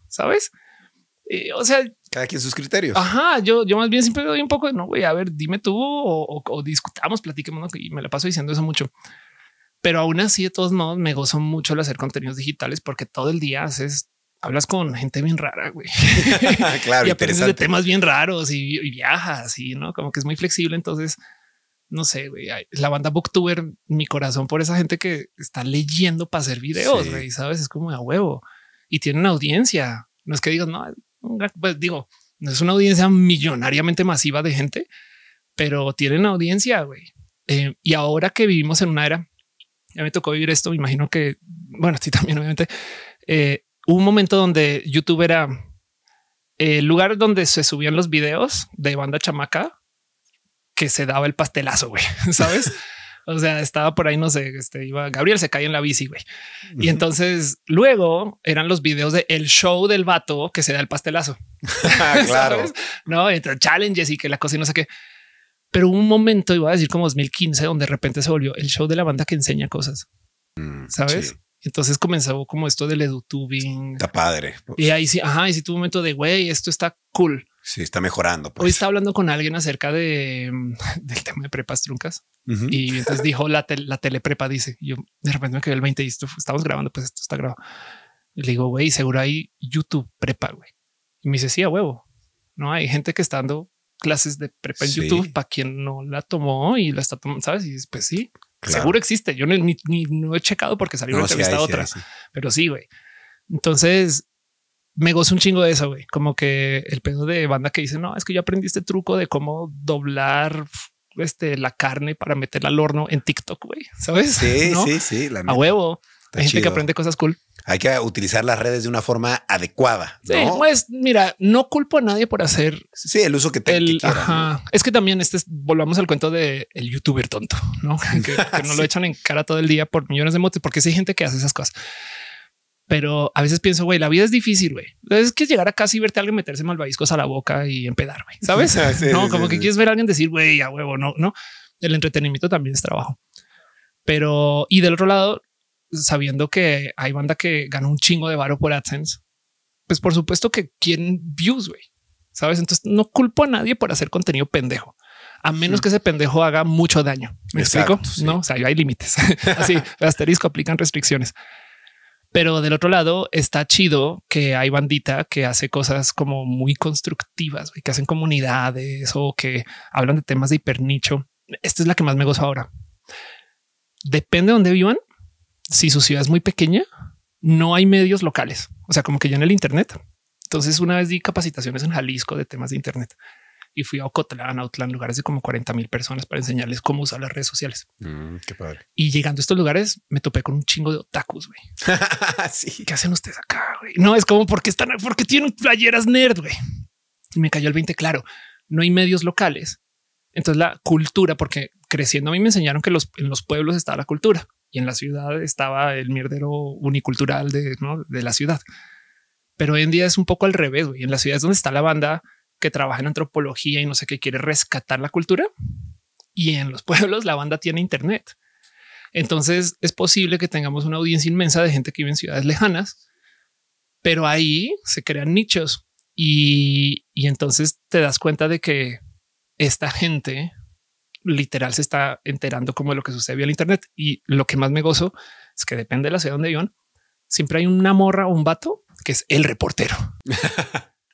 sabes? O sea, cada quien sus criterios. Ajá. Yo más bien siempre doy un poco de no, güey, a ver, dime tú o discutamos, platiquemos, ¿no? Y me la paso diciendo eso mucho. Pero aún así, de todos modos, me gozo mucho el hacer contenidos digitales porque todo el día hablas con gente bien rara, güey. Claro, y aprendes de temas bien raros y viajas y no, como que es muy flexible. Entonces, no sé, güey, la banda booktuber, mi corazón por esa gente que está leyendo para hacer videos, sí. Güey, sabes, es como a huevo y tienen audiencia. No es que digas, no, pues digo, no es una audiencia millonariamente masiva de gente, pero tienen audiencia, güey. Y ahora que vivimos en una era, ya me tocó vivir esto, me imagino que, bueno, a ti también, obviamente, hubo un momento donde YouTube era el lugar donde se subían los videos de banda chamaca, que se daba el pastelazo, güey, ¿sabes? O sea, estaba por ahí, no sé, iba Gabriel se cae en la bici, güey. Y entonces luego eran los videos de el show del vato que se da el pastelazo. Claro. ¿Sabes? No, entre challenges y que la cosa y no sé qué. Pero un momento, iba a decir como 2015, donde de repente se volvió el show de la banda que enseña cosas, ¿sabes? Sí. Entonces comenzó como esto del edutubing. Está padre. Y ahí sí, ajá, y sí tuvo un momento de güey, esto está cool. Sí, está mejorando. Pues. Hoy estaba hablando con alguien acerca del tema de prepas truncas y entonces dijo la teleprepa, dice. Yo de repente me quedé el 20 y esto, estamos grabando, pues esto está grabado. Y le digo, güey, seguro hay YouTube prepa, güey. Y me dice, sí, a huevo. No hay gente que está dando clases de prepa en YouTube para quien no la tomó y la está tomando, ¿sabes? Y pues sí, claro, seguro existe. Yo no he checado porque salió una entrevista a otra, pero sí, güey. Entonces me gozo un chingo de eso, güey. Como que el pedo de banda que dice, no, es que yo aprendí este truco de cómo doblar la carne para meterla al horno en TikTok, güey. ¿Sabes? Sí, ¿no? Sí. La a huevo. Está hay gente chido, que aprende cosas cool. Hay que utilizar las redes de una forma adecuada, ¿no? Sí, pues mira, no culpo a nadie por hacer el uso que quieran, ¿no? Es que también volvamos al cuento de el youtuber tonto, ¿no? que no lo echan en cara todo el día por millones de motivos, porque sí hay gente que hace esas cosas. Pero a veces pienso, güey, la vida es difícil, güey. Es que llegar acá y verte a alguien meterse malvaviscos a la boca y empedar, güey, ¿sabes? Como que quieres ver a alguien decir, güey, a huevo, no. El entretenimiento también es trabajo. Pero y del otro lado, sabiendo que hay banda que gana un chingo de varo por AdSense, pues por supuesto que quieren views, güey, ¿sabes? Entonces no culpo a nadie por hacer contenido pendejo, a menos que ese pendejo haga mucho daño. ¿Me explico? Sí. No, o sea, hay límites. Así, asterisco, aplican restricciones. Pero del otro lado está chido que hay bandita que hace cosas como muy constructivas, güey, que hacen comunidades o que hablan de temas de hipernicho. Esta es la que más me gozo ahora. Depende de dónde vivan. Si su ciudad es muy pequeña, no hay medios locales. O sea, como que ya en el internet. Entonces una vez di capacitaciones en Jalisco de temas de internet y fui a Ocotlán, a Autlán, lugares de como 40,000 personas para enseñarles cómo usar las redes sociales. Qué padre. Y llegando a estos lugares me topé con un chingo de otakus, güey. Sí. ¿Qué hacen ustedes acá, güey? No, es como porque tienen playeras nerd, güey. Y me cayó el 20, claro. No hay medios locales. Entonces la cultura, porque creciendo a mí me enseñaron que en los pueblos estaba la cultura. Y en la ciudad estaba el mierdero unicultural de la ciudad. Pero hoy en día es un poco al revés, güey. En la ciudad es donde está la banda que trabaja en antropología y no sé qué, quiere rescatar la cultura. Y en los pueblos la banda tiene internet. Entonces es posible que tengamos una audiencia inmensa de gente que vive en ciudades lejanas, pero ahí se crean nichos. Y entonces te das cuenta de que esta gente literal se está enterando como de lo que sucedió en internet. Y lo que más me gozo es que depende de la ciudad donde vivan, siempre hay una morra o un vato que es el reportero.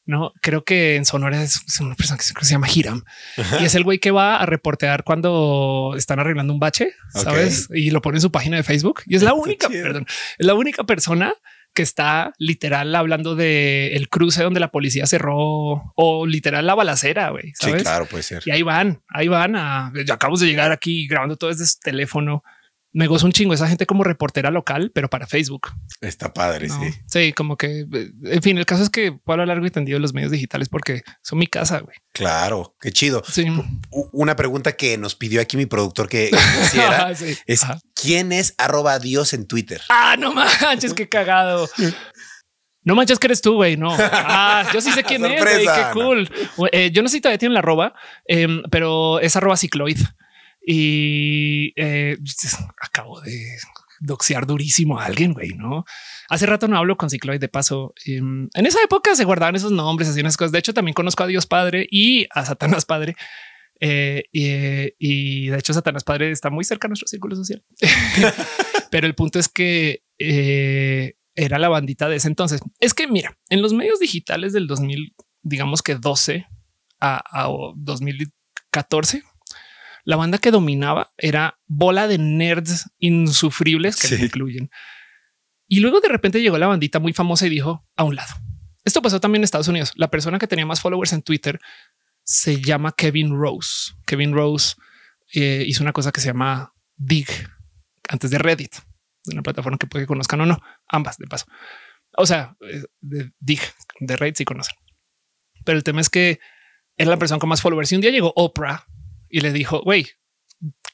No creo que en Sonora es una persona que se llama Hiram. Ajá. Y es el güey que va a reportear cuando están arreglando un bache, sabes, y lo pone en su página de Facebook. Y es la única, es la única persona que está literal hablando de el cruce donde la policía cerró o literal la balacera, güey. Sí, claro, puede ser. Y ahí van a acabamos de llegar aquí grabando todo desde su teléfono. Me gozo un chingo esa gente como reportera local, pero para Facebook. Está padre. No, sí. Sí, como que en fin, el caso es que puedo hablar largo y tendido de los medios digitales porque son mi casa, güey. Claro, qué chido. Sí. Una pregunta que nos pidió aquí mi productor que hiciera es ¿quién es @Dios en Twitter? Ah, no manches, qué cagado. No manches que eres tú, güey. No, yo sí sé quién es, güey, qué cool. Yo no sé si todavía tienen la @, pero es @cicloid. Y acabo de doxear durísimo a alguien, güey, ¿no? Hace rato no hablo con Cicloid de paso. En esa época se guardaban esos nombres, así unas cosas. De hecho, también conozco a Dios Padre y a Satanás Padre. Y de hecho, Satanás Padre está muy cerca a nuestro círculo social. Pero el punto es que era la bandita de ese entonces. Es que mira, en los medios digitales del 2000, digamos que 12 a 2014, la banda que dominaba era bola de nerds insufribles que me incluyen. Y luego de repente llegó la bandita muy famosa y dijo a un lado. Esto pasó también en Estados Unidos. La persona que tenía más followers en Twitter se llama Kevin Rose. Kevin Rose hizo una cosa que se llama Dig antes de Reddit, una plataforma que puede que conozcan o no, ambas de paso. O sea, de Dig de Reddit sí conocen. Pero el tema es que es la persona con más followers. Y un día llegó Oprah y le dijo, güey,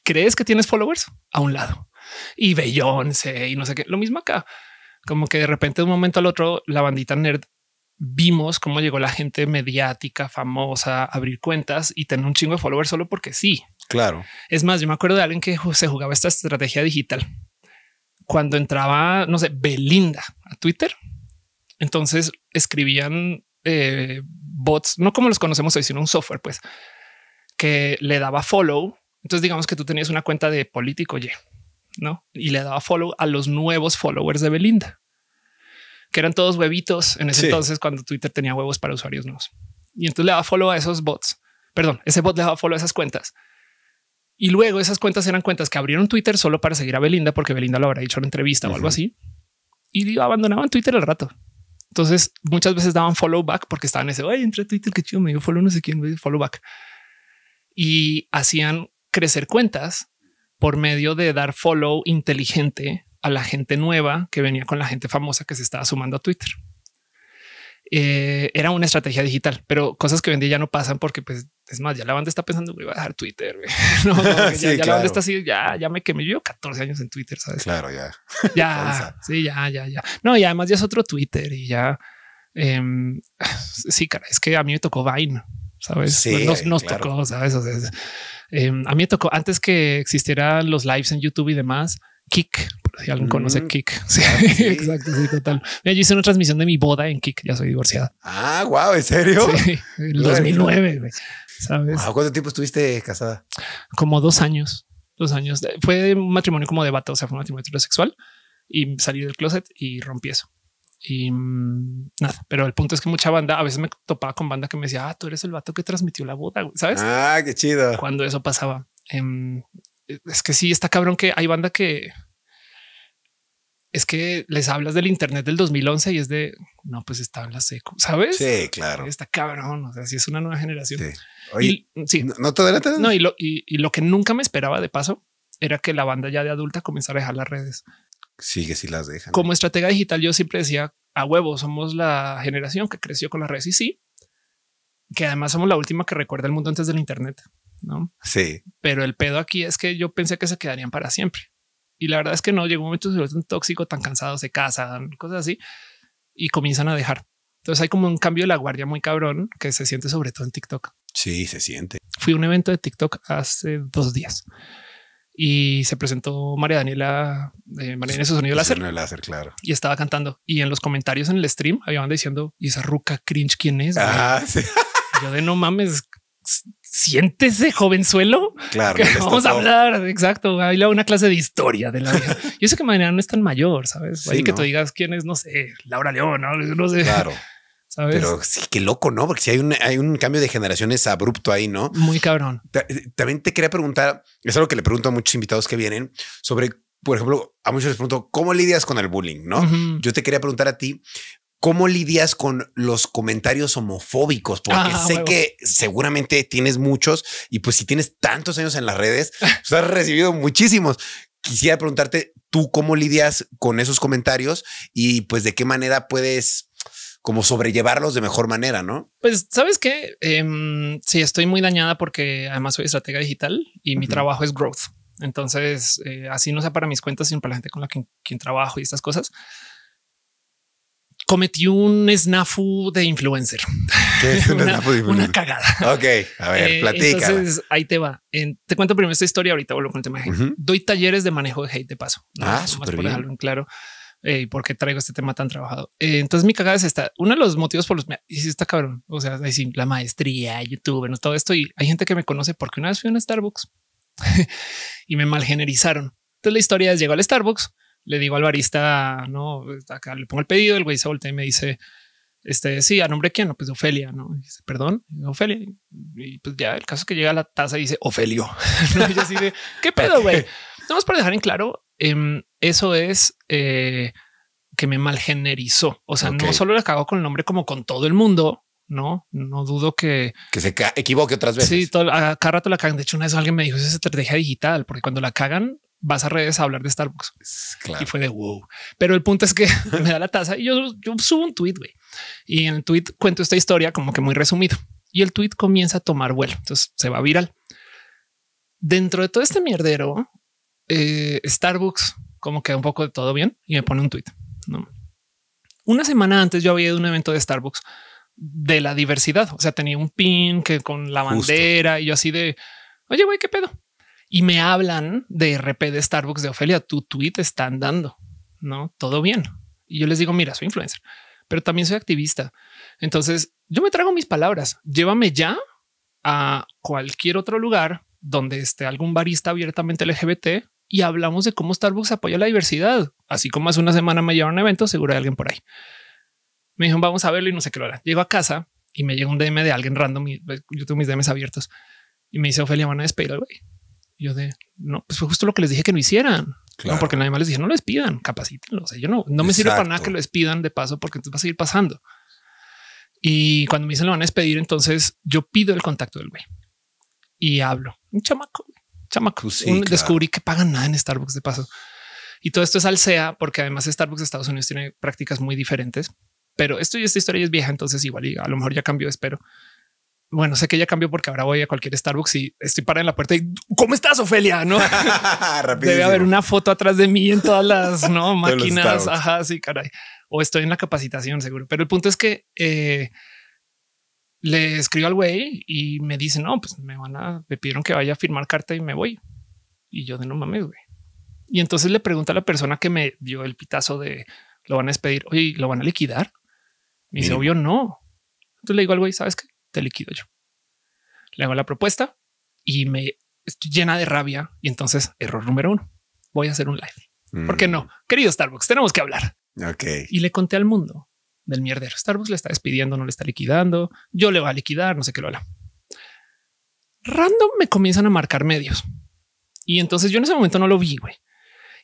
¿crees que tienes followers? A un lado. Y Beyoncé y no sé qué. Lo mismo acá. Como que de repente de un momento al otro, la bandita nerd vimos cómo llegó la gente mediática, famosa, a abrir cuentas y tener un chingo de followers solo porque sí. Claro. Es más, yo me acuerdo de alguien que se jugaba esta estrategia digital. Cuando entraba, no sé, Belinda a Twitter, entonces escribían bots, no como los conocemos hoy, sino un software, pues, que le daba follow. Entonces digamos que tú tenías una cuenta de político Y, ¿no? Y le daba follow a los nuevos followers de Belinda, que eran todos huevitos en ese entonces, cuando Twitter tenía huevos para usuarios nuevos. Y entonces le daba follow a esos bots. Perdón, ese bot le daba follow a esas cuentas. Y luego esas cuentas eran cuentas que abrieron Twitter solo para seguir a Belinda, porque Belinda lo habrá dicho en una entrevista o algo así. Y abandonaban Twitter al rato. Entonces muchas veces daban follow back porque estaban ese, oye, entré a Twitter, qué chido, me dio follow, no sé quién, follow back. Y hacían crecer cuentas por medio de dar follow inteligente a la gente nueva que venía con la gente famosa que se estaba sumando a Twitter. Era una estrategia digital, pero cosas que hoy en día ya no pasan porque, pues, es más, ya la banda está pensando voy a dejar Twitter. No, ya la banda está así. Ya me quemé. Yo llevo 14 años en Twitter, ¿sabes? Claro, ya. Sí, ya. No, y además ya es otro Twitter y ya. Sí, cara, es que a mí me tocó Vine, ¿sabes? Sí, nos tocó, ¿sabes? O sea, a mí me tocó antes que existieran los lives en YouTube y demás. Kick, si alguien conoce Kick. Sí, sí. Exacto, sí, total. Mira, yo hice una transmisión de mi boda en Kick, ya soy divorciada. Ah, wow, ¿en serio? Sí, en 2009, güey, ¿sabes? Wow, ¿cuánto tiempo estuviste casada? Como 2 años, 2 años. Fue un matrimonio como de vato, o sea, fue un matrimonio heterosexual y salí del closet y rompí eso. Y nada, pero el punto es que mucha banda, a veces me topaba con banda que me decía, ah, tú eres el vato que transmitió la boda, güey, ¿sabes? Ah, qué chido. Cuando eso pasaba. Es que sí, está cabrón que hay banda que es que les hablas del internet del 2011 y es de no, pues estaba en la secu, ¿sabes? Sí, claro. Está cabrón. O sea, sí es una nueva generación. Sí. Oye, y, sí. No te adelantas. No, y lo que nunca me esperaba de paso era que la banda ya de adulta comenzara a dejar las redes. Sí, que sí las dejan. Como estratega digital, yo siempre decía a huevo, somos la generación que creció con las redes y sí, que además somos la última que recuerda el mundo antes del internet. No, sí, pero el pedo aquí es que yo pensé que se quedarían para siempre y la verdad es que no. Llegó un momento que se vuelven tóxicos, tan cansados, se casan, cosas así y comienzan a dejar. Entonces hay como un cambio de la guardia muy cabrón que se siente sobre todo en TikTok. Sí, se siente. Fui a un evento de TikTok hace 2 días y se presentó María Daniela Sonido Láser. Claro. Y estaba cantando y en los comentarios en el stream habían diciendo y esa ruca cringe, ¿quién es? Ah, sí. Yo de no mames. Siéntese, jovenzuelo. Claro, que vamos a hablar. Exacto. Ahí le hago una clase de historia de la vida. Yo sé que mañana no es tan mayor, sabes? Ahí sí, que tú digas quién es, no sé, Laura León, no sé. Claro, sabes. Pero sí, qué loco, no? Porque si hay un cambio de generaciones abrupto ahí, no? Muy cabrón. También te quería preguntar, es algo que le pregunto a muchos invitados que vienen sobre, por ejemplo, a muchos les pregunto cómo lidias con el bullying, no? Yo te quería preguntar a ti. ¿Cómo lidias con los comentarios homofóbicos? Porque sé que seguramente tienes muchos y pues si tienes tantos años en las redes, pues has recibido muchísimos. Quisiera preguntarte tú cómo lidias con esos comentarios y pues de qué manera puedes como sobrellevarlos de mejor manera, ¿no? Pues sabes que sí, estoy muy dañada porque además soy estratega digital y mi trabajo es growth. Entonces así no sea para mis cuentas, sino para la gente con la que quien trabajo y estas cosas. Cometí un snafu de influencer. ¿Qué es una cagada? Ok, a ver, platica. Entonces ahí te va. Te cuento primero esta historia. Ahorita vuelvo con el tema de hate. Doy talleres de manejo de hate de paso. Ah, súper bien. Dejarlo en claro porque traigo este tema tan trabajado. Entonces mi cagada es esta. Uno de los motivos por los que está cabrón. O sea, ahí sí, la maestría, YouTube, no todo esto. Y hay gente que me conoce porque una vez fui a una Starbucks y me malgenerizaron. Entonces la historia es llego al Starbucks. Le digo al barista, no, acá le pongo el pedido. El güey se voltea y me dice, sí, ¿a nombre de quién? No, pues Ofelia, no. Y dice, perdón, Ofelia. Y pues ya el caso es que llega a la taza y dice Ofelio. ¿No? Y yo así de qué pedo, güey. Vamos para dejar en claro. Eso es que me malgenerizó. O sea, no solo la cago con el nombre, como con todo el mundo. No dudo que se equivoque otras veces. Sí, a cada rato la cagan. De hecho, una vez alguien me dijo esa estrategia digital, porque cuando la cagan, vas a redes a hablar de Starbucks. Claro. Y fue de wow. Pero el punto es que me da la taza y yo subo un tweet, güey. Y en el tweet cuento esta historia como que muy resumido. Y el tweet comienza a tomar vuelo. Entonces se va viral. Dentro de todo este mierdero, Starbucks como que un poco de todo bien y me pone un tweet, ¿no? Una semana antes yo había ido a un evento de Starbucks de la diversidad. O sea, tenía un pin que con la bandera y yo así de, oye, güey, ¿qué pedo? Y me hablan de RP de Starbucks de Ofelia, tu tweet están dando, ¿no? Todo bien. Y yo les digo, mira, soy influencer, pero también soy activista. Entonces yo me trago mis palabras. Llévame ya a cualquier otro lugar donde esté algún barista abiertamente LGBT y hablamos de cómo Starbucks apoya la diversidad. Así como hace una semana me llevaron a un evento, seguro hay alguien por ahí. Me dijeron, vamos a verlo y no sé qué hora. Llego a casa y me llega un DM de alguien random. Yo tengo mis DMs abiertos y me dice, Ofelia, van a despedir al güey. Yo de no, pues fue justo lo que les dije que no hicieran. Claro. No, porque nadie más les dije, no lo despidan, capacítenlo. O sea, yo no me sirve para nada que lo despidan de paso, porque entonces va a seguir pasando. Y cuando me dicen lo van a despedir, entonces yo pido el contacto del güey y hablo. Un chamaco. Sí, claro. Descubrí que pagan nada en Starbucks de paso. Y todo esto es alsea, porque además Starbucks de Estados Unidos tiene prácticas muy diferentes. Pero esto y esta historia es vieja, entonces igual y a lo mejor ya cambió, espero. Bueno, sé que ya cambió porque ahora voy a cualquier Starbucks y estoy parada en la puerta y ¿cómo estás, Ofelia? No debe haber una foto atrás de mí en todas las máquinas. Ajá, sí, caray. O estoy en la capacitación seguro. Pero el punto es que le escribo al güey y me dicen, no, pues me pidieron que vaya a firmar carta y me voy. Y yo de no mames, güey. Y entonces le pregunto a la persona que me dio el pitazo de lo van a despedir. Oye, ¿lo van a liquidar? Me dice, obvio, no. Entonces le digo al güey, ¿sabes qué? Te liquido yo. Le hago la propuesta y me estoy llena de rabia. Y entonces, error número uno, voy a hacer un live. ¿Por qué no? Querido Starbucks, tenemos que hablar. Okay. Y le conté al mundo del mierdero. Starbucks le está despidiendo, no le está liquidando. Yo le voy a liquidar, no sé qué lo habla. Random me comienzan a marcar medios. Y entonces yo en ese momento no lo vi, güey.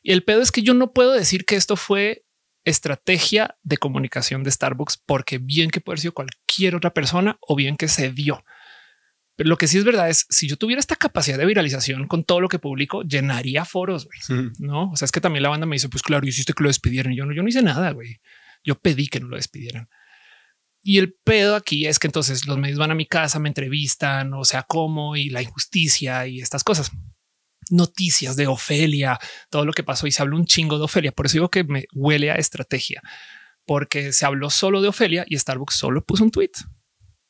Y el pedo es que yo no puedo decir que esto fue estrategia de comunicación de Starbucks, porque bien que puede haber sido cualquier otra persona o bien que se dio. Pero lo que sí es verdad es, si yo tuviera esta capacidad de viralización con todo lo que publico, llenaría foros, güey. Sí. No, o sea, es que también la banda me dice, pues claro, hiciste que lo despidieran. Yo no hice nada, güey. Yo pedí que no lo despidieran. Y el pedo aquí es que entonces los medios van a mi casa, me entrevistan, o sea, cómo y la injusticia y estas cosas. Noticias de Ofelia, todo lo que pasó y se habló un chingo de Ofelia. Por eso digo que me huele a estrategia, porque se habló solo de Ofelia y Starbucks solo puso un tweet.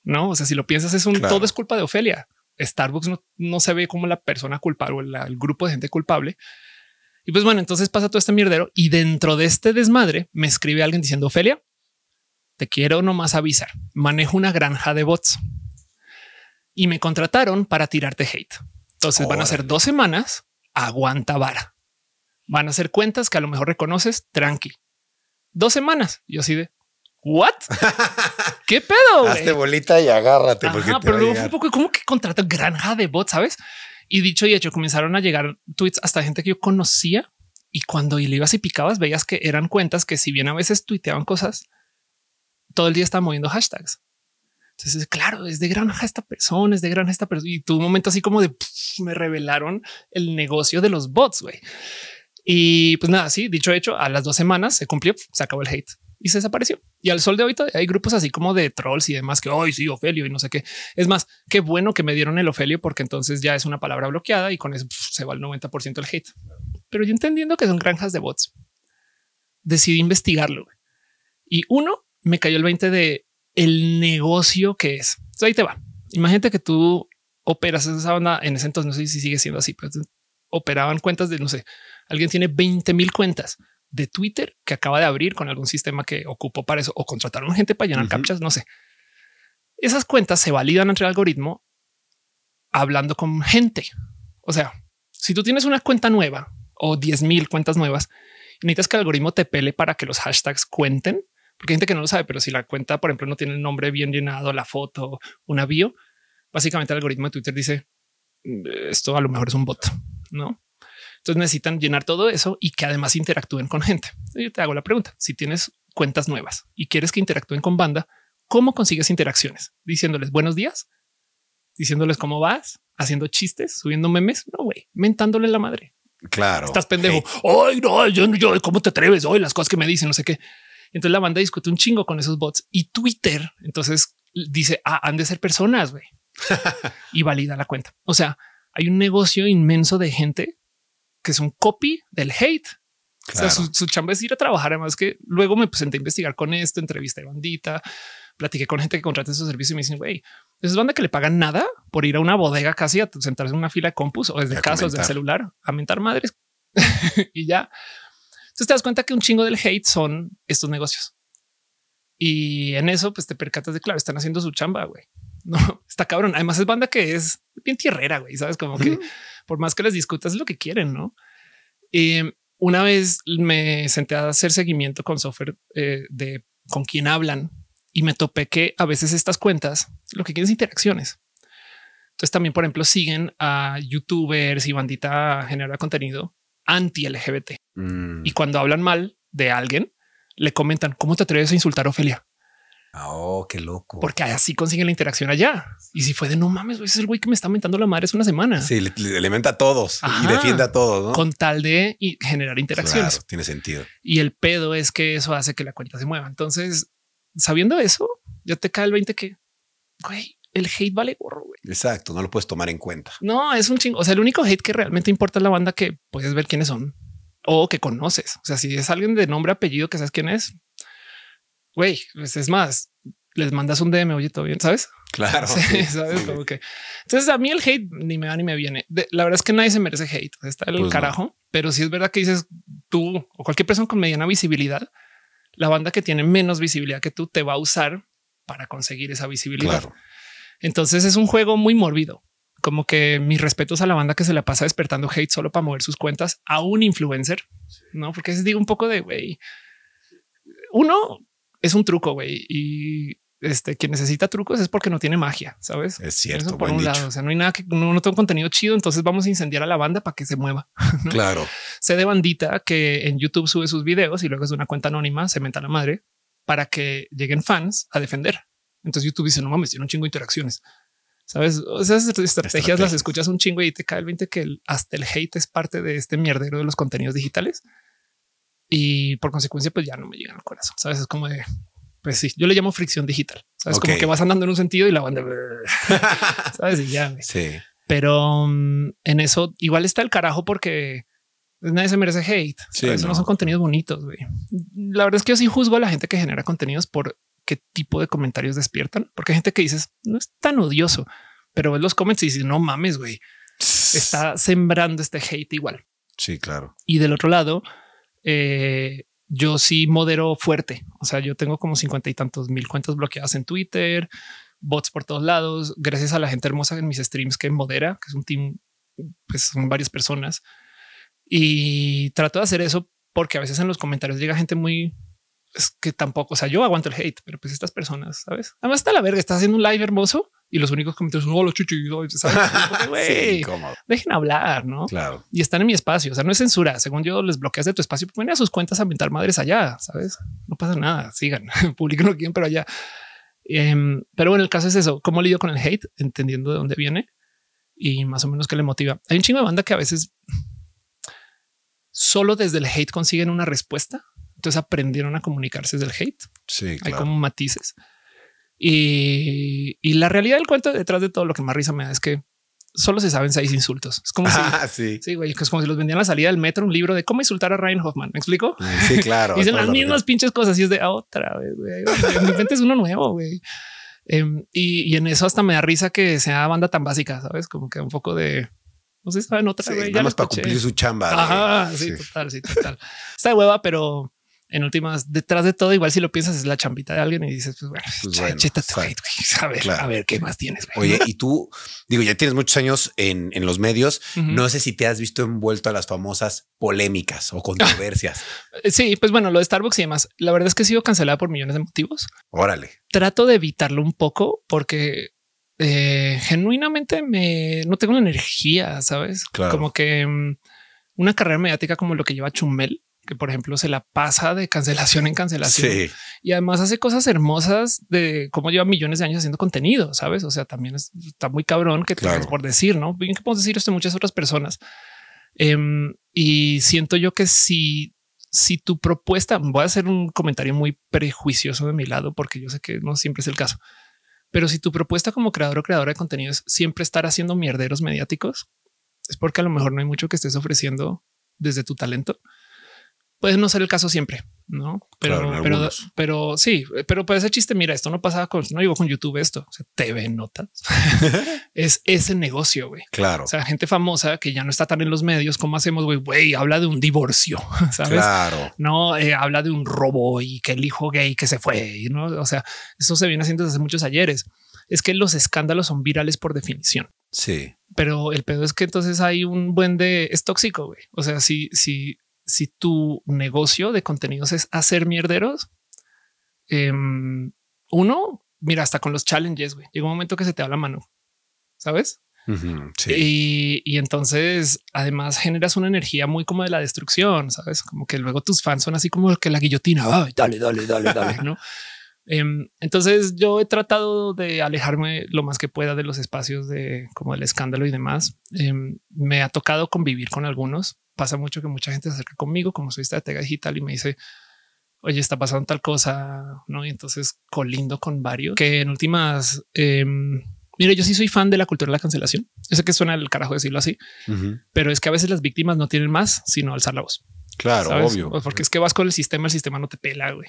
No, o sea, si lo piensas, es claro, todo es culpa de Ofelia. Starbucks no se ve como la persona culpable o el grupo de gente culpable. Y pues bueno, entonces pasa todo este mierdero y dentro de este desmadre me escribe alguien diciendo, Ofelia, te quiero nomás avisar, manejo una granja de bots y me contrataron para tirarte hate. Entonces van a ser 2 semanas. Aguanta vara. Van a ser cuentas que a lo mejor reconoces. Tranqui. 2 semanas. Yo así de what? ¿Qué pedo? Hazte bolita y agárrate. Ajá, porque pero luego fue un poco como que contrata granja de bots, ¿sabes? Y dicho y hecho, comenzaron a llegar tweets hasta gente que yo conocía. Y cuando le ibas y picabas, veías que eran cuentas que, si bien a veces tuiteaban cosas, todo el día estaban moviendo hashtags. Entonces, claro, es de granja esta persona, es de granja esta persona. Y tuvo un momento así como de me revelaron el negocio de los bots, güey. Y pues nada, sí, dicho hecho, a las 2 semanas se cumplió, se acabó el hate y se desapareció. Y al sol de hoy hay grupos así como de trolls y demás que hoy sí, Ofelio y no sé qué. Es más, qué bueno que me dieron el Ofelio, porque entonces ya es una palabra bloqueada y con eso se va el 90% del hate. Pero yo, entendiendo que son granjas de bots, decidí investigarlo, wey. Y uno, me cayó el 20 de el negocio que es. Entonces ahí te va. Imagínate que tú operas esa banda en ese entonces. No sé si sigue siendo así, pero operaban cuentas de, no sé, alguien tiene 20,000 cuentas de Twitter que acaba de abrir con algún sistema que ocupó para eso o contrataron gente para llenar captchas. No sé. Esas cuentas se validan entre el algoritmo hablando con gente. O sea, si tú tienes una cuenta nueva o 10,000 cuentas nuevas, necesitas que el algoritmo te pele para que los hashtags cuenten. Porque hay gente que no lo sabe, pero si la cuenta, por ejemplo, no tiene el nombre bien llenado, la foto, una bio, básicamente el algoritmo de Twitter dice esto a lo mejor es un bot, ¿no? Entonces necesitan llenar todo eso y que además interactúen con gente. Yo te hago la pregunta, si tienes cuentas nuevas y quieres que interactúen con banda, ¿cómo consigues interacciones? Diciéndoles buenos días, diciéndoles cómo vas, haciendo chistes, subiendo memes, no güey, mentándole la madre. Claro. Estás pendejo. Ay, no, yo, ¿cómo te atreves? Hoy las cosas que me dicen, no sé qué. Entonces la banda discute un chingo con esos bots y Twitter entonces dice, ah, han de ser personas, güey. Y valida la cuenta. O sea, hay un negocio inmenso de gente que es un copy del hate. Claro. O sea, su chamba es ir a trabajar. Además que luego me senté a investigar con esto, entrevisté a bandita, platiqué con gente que contrata esos servicios y me dicen, güey, es banda que le pagan nada por ir a una bodega casi a sentarse en una fila de compus o desde casa, desde el celular, a mentar madres y ya. Entonces te das cuenta que un chingo del hate son estos negocios. Y en eso, pues te percatas de claro, están haciendo su chamba, güey. No está cabrón. Además, es banda que es bien tierrera, güey. Sabes, como que por más que les discutas es lo que quieren, no? Una vez me senté a hacer seguimiento con software de con quién hablan y me topé que a veces estas cuentas lo que quieren es interacciones. Entonces también, por ejemplo, siguen a youtubers y bandita genera contenido anti LGBT. Y cuando hablan mal de alguien, le comentan cómo te atreves a insultar a Ofelia. Oh, qué loco. Porque así consiguen la interacción allá. Y si fue de no mames, es el güey que me está mentando la madre hace una semana. Sí, le alimenta a todos. Ajá, y defiende a todos, ¿no? Con tal de generar interacciones. Claro, tiene sentido. Y el pedo es que eso hace que la cuenta se mueva. Entonces, sabiendo eso, ya te cae el 20 que güey, el hate vale gorro, güey. Exacto. No lo puedes tomar en cuenta. No, es un chingo. O sea, el único hate que realmente importa es la banda que puedes ver quiénes son o que conoces. O sea, si es alguien de nombre, apellido, que sabes quién es. Güey, pues es más, les mandas un DM, oye, todo bien, ¿sabes? Claro. Sí, ¿sabes? Como que... Entonces a mí el hate ni me va ni me viene. La verdad es que nadie se merece hate, está el pues carajo, no. Pero sí es verdad que dices tú o cualquier persona con mediana visibilidad, la banda que tiene menos visibilidad que tú te va a usar para conseguir esa visibilidad. Claro. Entonces es un juego muy mórbido, como que mis respetos a la banda que se la pasa despertando hate solo para mover sus cuentas a un influencer, sí. No, porque les digo un poco de güey. Uno, es un truco, güey. Y quien necesita trucos es porque no tiene magia, ¿sabes? Es cierto. Eso por un lado, o sea, no hay nada que no tenga contenido chido. Entonces vamos a incendiar a la banda para que se mueva, ¿no? Claro. Sé de bandita que en YouTube sube sus videos y luego es una cuenta anónima, se menta la madre para que lleguen fans a defender. Entonces YouTube dice, no mames, tiene un chingo de interacciones, ¿sabes? O sea, esas estrategias las escuchas un chingo y te cae el 20 que hasta el hate es parte de este mierdero de los contenidos digitales. Y por consecuencia, pues ya no me llegan al corazón. Sabes, es como de pues sí, yo le llamo fricción digital. Sabes, okay. Como que vas andando en un sentido y la banda, sabes, y ya. Sí, pero en eso igual está el carajo porque nadie se merece hate. Sí, eso no son contenidos bonitos, güey. La verdad es que yo sí juzgo a la gente que genera contenidos por qué tipo de comentarios despiertan, porque hay gente que dices no es tan odioso, pero ves los comments y dices no mames, güey, está sembrando este hate igual. Sí, claro. Y del otro lado, yo sí modero fuerte. O sea, yo tengo como 50 y tantos mil cuentas bloqueadas en Twitter, bots por todos lados. Gracias a la gente hermosa en mis streams que modera, que es un team, pues son varias personas y trato de hacer eso porque a veces en los comentarios llega gente muy es que tampoco, o sea, yo aguanto el hate, pero pues estas personas, sabes, además está la verga, está haciendo un live hermoso y los únicos comentarios son oh, los chuchis, sí, dejen hablar, ¿no? Claro. Y están en mi espacio, o sea, no es censura. Según yo, les bloqueas de tu espacio, ponen a sus cuentas a mentar madres allá, ¿sabes? No pasa nada, sigan, publiquen lo que quieran, pero allá. Pero bueno, el caso es eso, cómo lidio con el hate, entendiendo de dónde viene y más o menos qué le motiva. Hay un chingo de banda que a veces solo desde el hate consiguen una respuesta. Entonces aprendieron a comunicarse desde el hate. Sí, claro. Hay como matices. Y la realidad del cuento detrás de todo lo que más risa me da es que solo se saben 6 insultos. Es como si, sí, güey, es como si los vendían a la salida del metro un libro de cómo insultar a Ryan Hoffman. ¿Me explico? Sí, claro. Dicen las mismas pinches cosas y es de otra vez, güey. De repente es uno nuevo, güey. Y en eso hasta me da risa que sea banda tan básica, ¿sabes? Como que un poco de... No sé, saben otra vez. Sí, nada más para cumplir su chamba. Ajá, sí, total, sí, total. Está de hueva, pero... En últimas, detrás de todo, igual si lo piensas, es la chambita de alguien y dices, pues bueno, chétate, güey, a ver qué más tienes. Wey. Oye, y tú, digo, ya tienes muchos años en los medios. No sé si te has visto envuelto a las famosas polémicas o controversias. Sí, pues bueno, lo de Starbucks y demás. La verdad es que he sido cancelada por millones de motivos. Órale. Trato de evitarlo un poco porque genuinamente no tengo la energía, ¿sabes? Claro. Como que una carrera mediática como lo que lleva Chumel, que por ejemplo se la pasa de cancelación en cancelación, sí. Y además hace cosas hermosas de cómo lleva millones de años haciendo contenido, sabes? O sea, también está muy cabrón que claro. Te por decir, ¿no? Bien que podemos decir esto de muchas otras personas. Y siento yo que si tu propuesta, voy a hacer un comentario muy prejuicioso de mi lado, porque yo sé que no siempre es el caso, pero si tu propuesta como creador o creadora de contenido es siempre estar haciendo mierderos mediáticos, es porque a lo mejor no hay mucho que estés ofreciendo desde tu talento. Puede no ser el caso siempre, ¿no? Pero, claro, pero sí, pero para ese chiste, mira, esto no pasaba con, no llegó con YouTube esto, o sea, TV Notas. Es ese negocio, güey. Claro. O sea, gente famosa que ya no está tan en los medios, ¿cómo hacemos, güey? Güey, habla de un divorcio, ¿sabes? Claro. No, habla de un robo y que el hijo gay que se fue, ¿no? O sea, eso se viene haciendo desde hace muchos ayeres. Es que los escándalos son virales por definición. Sí. Pero el pedo es que entonces hay un buen de... Es tóxico, güey. O sea, si tu negocio de contenidos es hacer mierderos, uno, mira, hasta con los challenges, güey. Llega un momento que se te da la mano, ¿sabes? Uh-huh, sí. Y entonces, además, generas una energía muy como de la destrucción, ¿sabes? Como que luego tus fans son así como que la guillotina. Ay, dale, dale, dale, dale, ¿no? Entonces yo he tratado de alejarme lo más que pueda de los espacios de como el escándalo y demás. Me ha tocado convivir con algunos. Pasa mucho que mucha gente se acerca conmigo como soy estratega digital y me dice, oye, está pasando tal cosa, ¿no? Y entonces colindo con varios que en últimas, mira, yo sí soy fan de la cultura de la cancelación. Yo sé que suena el carajo decirlo así, uh-huh, pero es que a veces las víctimas no tienen más sino alzar la voz. Claro, ¿sabes? Obvio. Porque es que vas con el sistema no te pela, güey.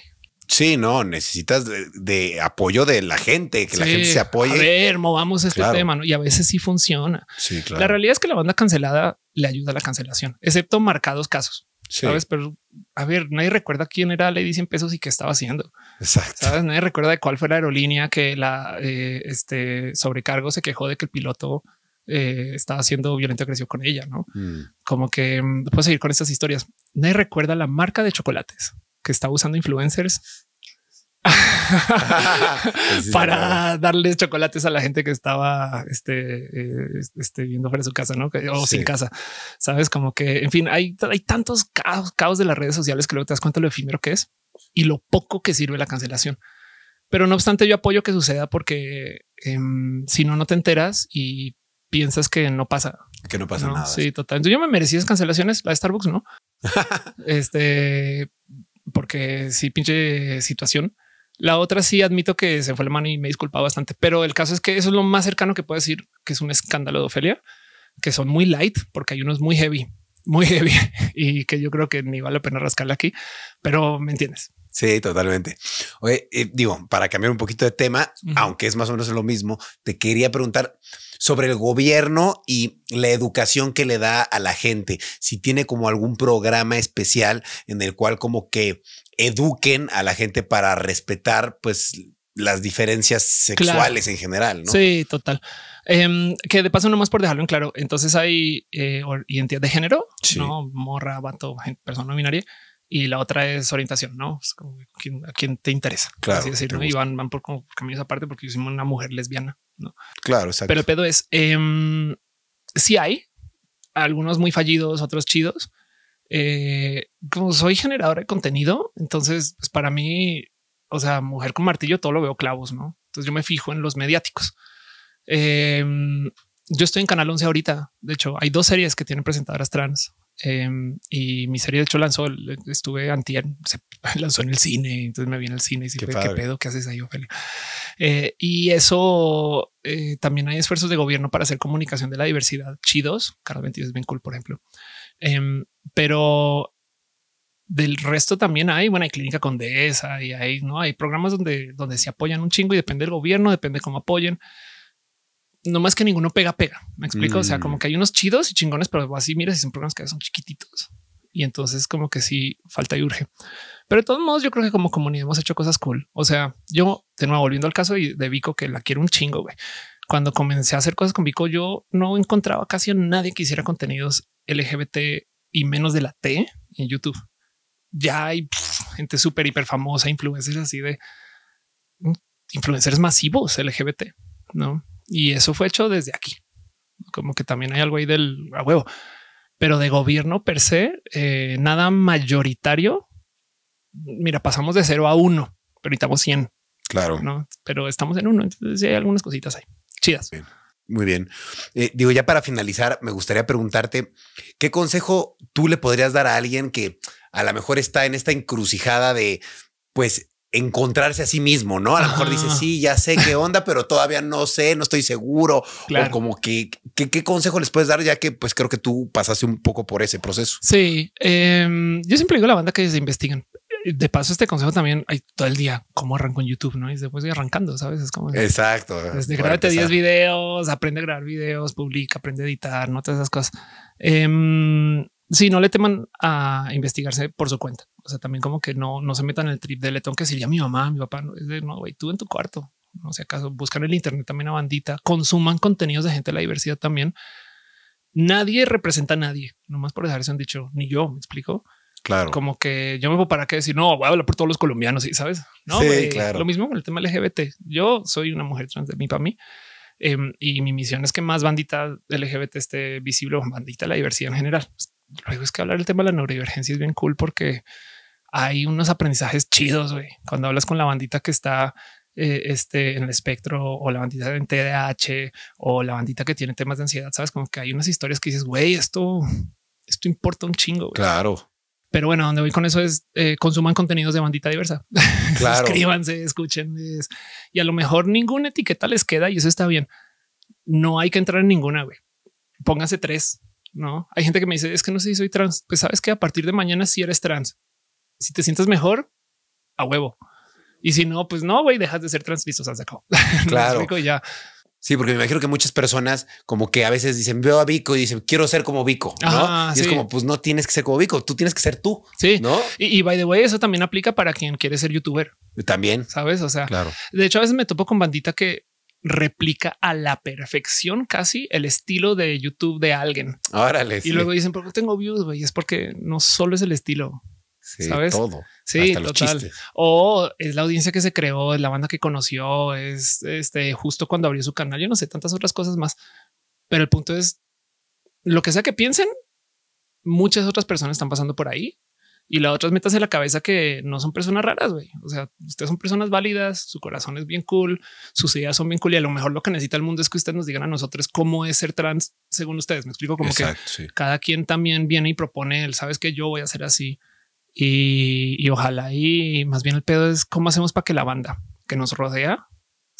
Sí, no, necesitas de apoyo de la gente, que sí, la gente se apoye. A ver, movamos este tema, ¿no? Y a veces sí funciona. Sí, claro. La realidad es que la banda cancelada le ayuda a la cancelación, excepto marcados casos, sí, ¿sabes? Pero, a ver, nadie recuerda quién era Lady 100 pesos y qué estaba haciendo. Exacto. ¿Sabes? Nadie recuerda de cuál fue la aerolínea que la sobrecargo se quejó de que el piloto estaba siendo violento y agresivo con ella, ¿no? Mm. Como que puedo seguir con estas historias. Nadie recuerda la marca de chocolates que está usando influencers para darles chocolates a la gente que estaba viendo fuera de su casa, ¿no? O sí, sin casa, ¿sabes? Como que, en fin, hay tantos caos de las redes sociales que luego te das cuenta de lo efímero que es y lo poco que sirve la cancelación. Pero no obstante, yo apoyo que suceda porque si no te enteras y piensas que no pasa. Que no pasa, ¿no? Nada. Sí, total. Entonces, yo me merecí esas cancelaciones, la de Starbucks, ¿no? Porque sí, pinche situación. La otra sí admito que se fue la mano y me disculpa bastante, pero el caso es que eso es lo más cercano que puedo decir que es un escándalo de Ofelia, que son muy light porque hay unos muy heavy y que yo creo que ni vale la pena rascarla aquí, pero me entiendes. Sí, totalmente. Oye, digo, para cambiar un poquito de tema, uh-huh, aunque es más o menos lo mismo, te quería preguntar sobre el gobierno y la educación que le da a la gente. Si tiene como algún programa especial en el cual como que eduquen a la gente para respetar pues las diferencias sexuales, claro, en general, ¿no? Sí, total. Que de paso, nomás por dejarlo en claro, entonces hay identidad de género, sí, ¿no? Morra, vato, persona no binaria. Y la otra es orientación, ¿no? Es como a quién te interesa. Claro. Así decir, ¿no? Y van por como caminos aparte porque yo soy una mujer lesbiana, ¿no? Claro, exacto. Pero el pedo es, sí hay algunos muy fallidos, otros chidos. Como soy generador de contenido, entonces pues para mí, o sea, mujer con martillo, todo lo veo clavos, ¿no? Entonces yo me fijo en los mediáticos. Yo estoy en Canal 11 ahorita. De hecho, hay dos series que tienen presentadoras trans. Y mi serie de hecho lanzó, estuve antier, se lanzó en el cine, entonces me vi en el cine y dije, ¿qué pedo? ¿Qué haces ahí, Ofelia? Y eso, también hay esfuerzos de gobierno para hacer comunicación de la diversidad, chidos, Canal 22 es bien cool, por ejemplo. Pero del resto también hay, bueno, hay Clínica Condesa y hay, ¿no? Hay programas donde se apoyan un chingo y depende del gobierno, depende cómo apoyen. No más que ninguno pega. Me explico. O sea, como que hay unos chidos y chingones, pero así mira, si son programas que son chiquititos y entonces como que sí falta y urge. Pero de todos modos, yo creo que como comunidad hemos hecho cosas cool. O sea, yo de nuevo volviendo al caso de Vico, que la quiero un chingo, güey. Cuando comencé a hacer cosas con Vico, yo no encontraba casi a nadie que hiciera contenidos LGBT y menos de la T en YouTube. Ya hay gente súper hiper famosa, influencers así de influencers masivos LGBT, ¿no? Y eso fue hecho desde aquí. Como que también hay algo ahí del a huevo, pero de gobierno per se, nada mayoritario. Mira, pasamos de 0 a 1, pero estamos 100. Claro, ¿no? Pero estamos en 1. Entonces hay algunas cositas ahí chidas. Bien. Muy bien. Digo, ya para finalizar, me gustaría preguntarte qué consejo tú le podrías dar a alguien que a lo mejor está en esta encrucijada de pues encontrarse a sí mismo, ¿no? A lo mejor dice, sí, ya sé qué onda, pero todavía no sé, no estoy seguro. Claro. O como que, ¿qué consejo les puedes dar? Ya que pues creo que tú pasaste un poco por ese proceso. Sí, yo siempre digo a la banda que se investiguen. De paso, este consejo también hay todo el día, como arranco en YouTube, ¿no? Y después voy arrancando, ¿sabes? Es como... Exacto. Desde grábate 10 videos, aprende a grabar videos, publica, aprende a editar, ¿no? Todas esas cosas. Sí, no le teman a investigarse por su cuenta. O sea, también como que no se metan en el trip de le tengo que decirle a mi mamá, mi papá. No, es de no, güey, tú en tu cuarto. No sé, acaso buscan en el internet también a bandita, consuman contenidos de gente de la diversidad también. Nadie representa a nadie, nomás por dejarse han dicho, ni yo, me explico. Claro. Como que yo me puedo parar que decir, no, voy a hablar por todos los colombianos, ¿sí? ¿Sabes? No, sí, wey, claro. Lo mismo con el tema LGBT. Yo soy una mujer trans de mí para mí. Y mi misión es que más bandita LGBT esté visible o bandita la diversidad en general. Luego es que hablar del tema de la neurodivergencia es bien cool porque hay unos aprendizajes chidos, güey. Cuando hablas con la bandita que está en el espectro o la bandita en TDAH o la bandita que tiene temas de ansiedad, sabes, como que hay unas historias que dices, güey, esto importa un chingo. Wey. Claro. Pero bueno, donde voy con eso es consuman contenidos de bandita diversa. Claro. Suscríbanse, escuchen. Y a lo mejor ninguna etiqueta les queda y eso está bien. No hay que entrar en ninguna, güey. Pónganse tres. No hay gente que me dice es que no sé si soy trans. Pues sabes que a partir de mañana si sí eres trans, si te sientes mejor a huevo y si no, pues no, güey, dejas de ser trans. Listo, se acabó. Claro. Y ya. Sí, porque me imagino que muchas personas como que a veces dicen veo a Vico y dicen quiero ser como Vico, ¿no? Ajá, y sí. Es como pues no tienes que ser como Vico, tú tienes que ser tú. Sí, ¿no? Y by the way, eso también aplica para quien quiere ser youtuber. También, sabes, o sea, claro. De hecho, a veces me topo con bandita que replica a la perfección casi el estilo de YouTube de alguien. Órale, y sí. Luego dicen, ¿por qué tengo views, güey? Es porque no solo es el estilo, sí, ¿sabes? Todo. Sí, hasta total. Los chistes. O es la audiencia que se creó, es la banda que conoció, es justo cuando abrió su canal. Yo no sé tantas otras cosas más, pero el punto es lo que sea que piensen. Muchas otras personas están pasando por ahí. Y la otra es metas en la cabeza que no son personas raras, güey. O sea, ustedes son personas válidas, su corazón es bien cool, sus ideas son bien cool y a lo mejor lo que necesita el mundo es que ustedes nos digan a nosotros cómo es ser trans según ustedes. Me explico, como exacto, que sí. Cada quien también viene y propone el sabes que yo voy a hacer así y ojalá y más bien el pedo es cómo hacemos para que la banda que nos rodea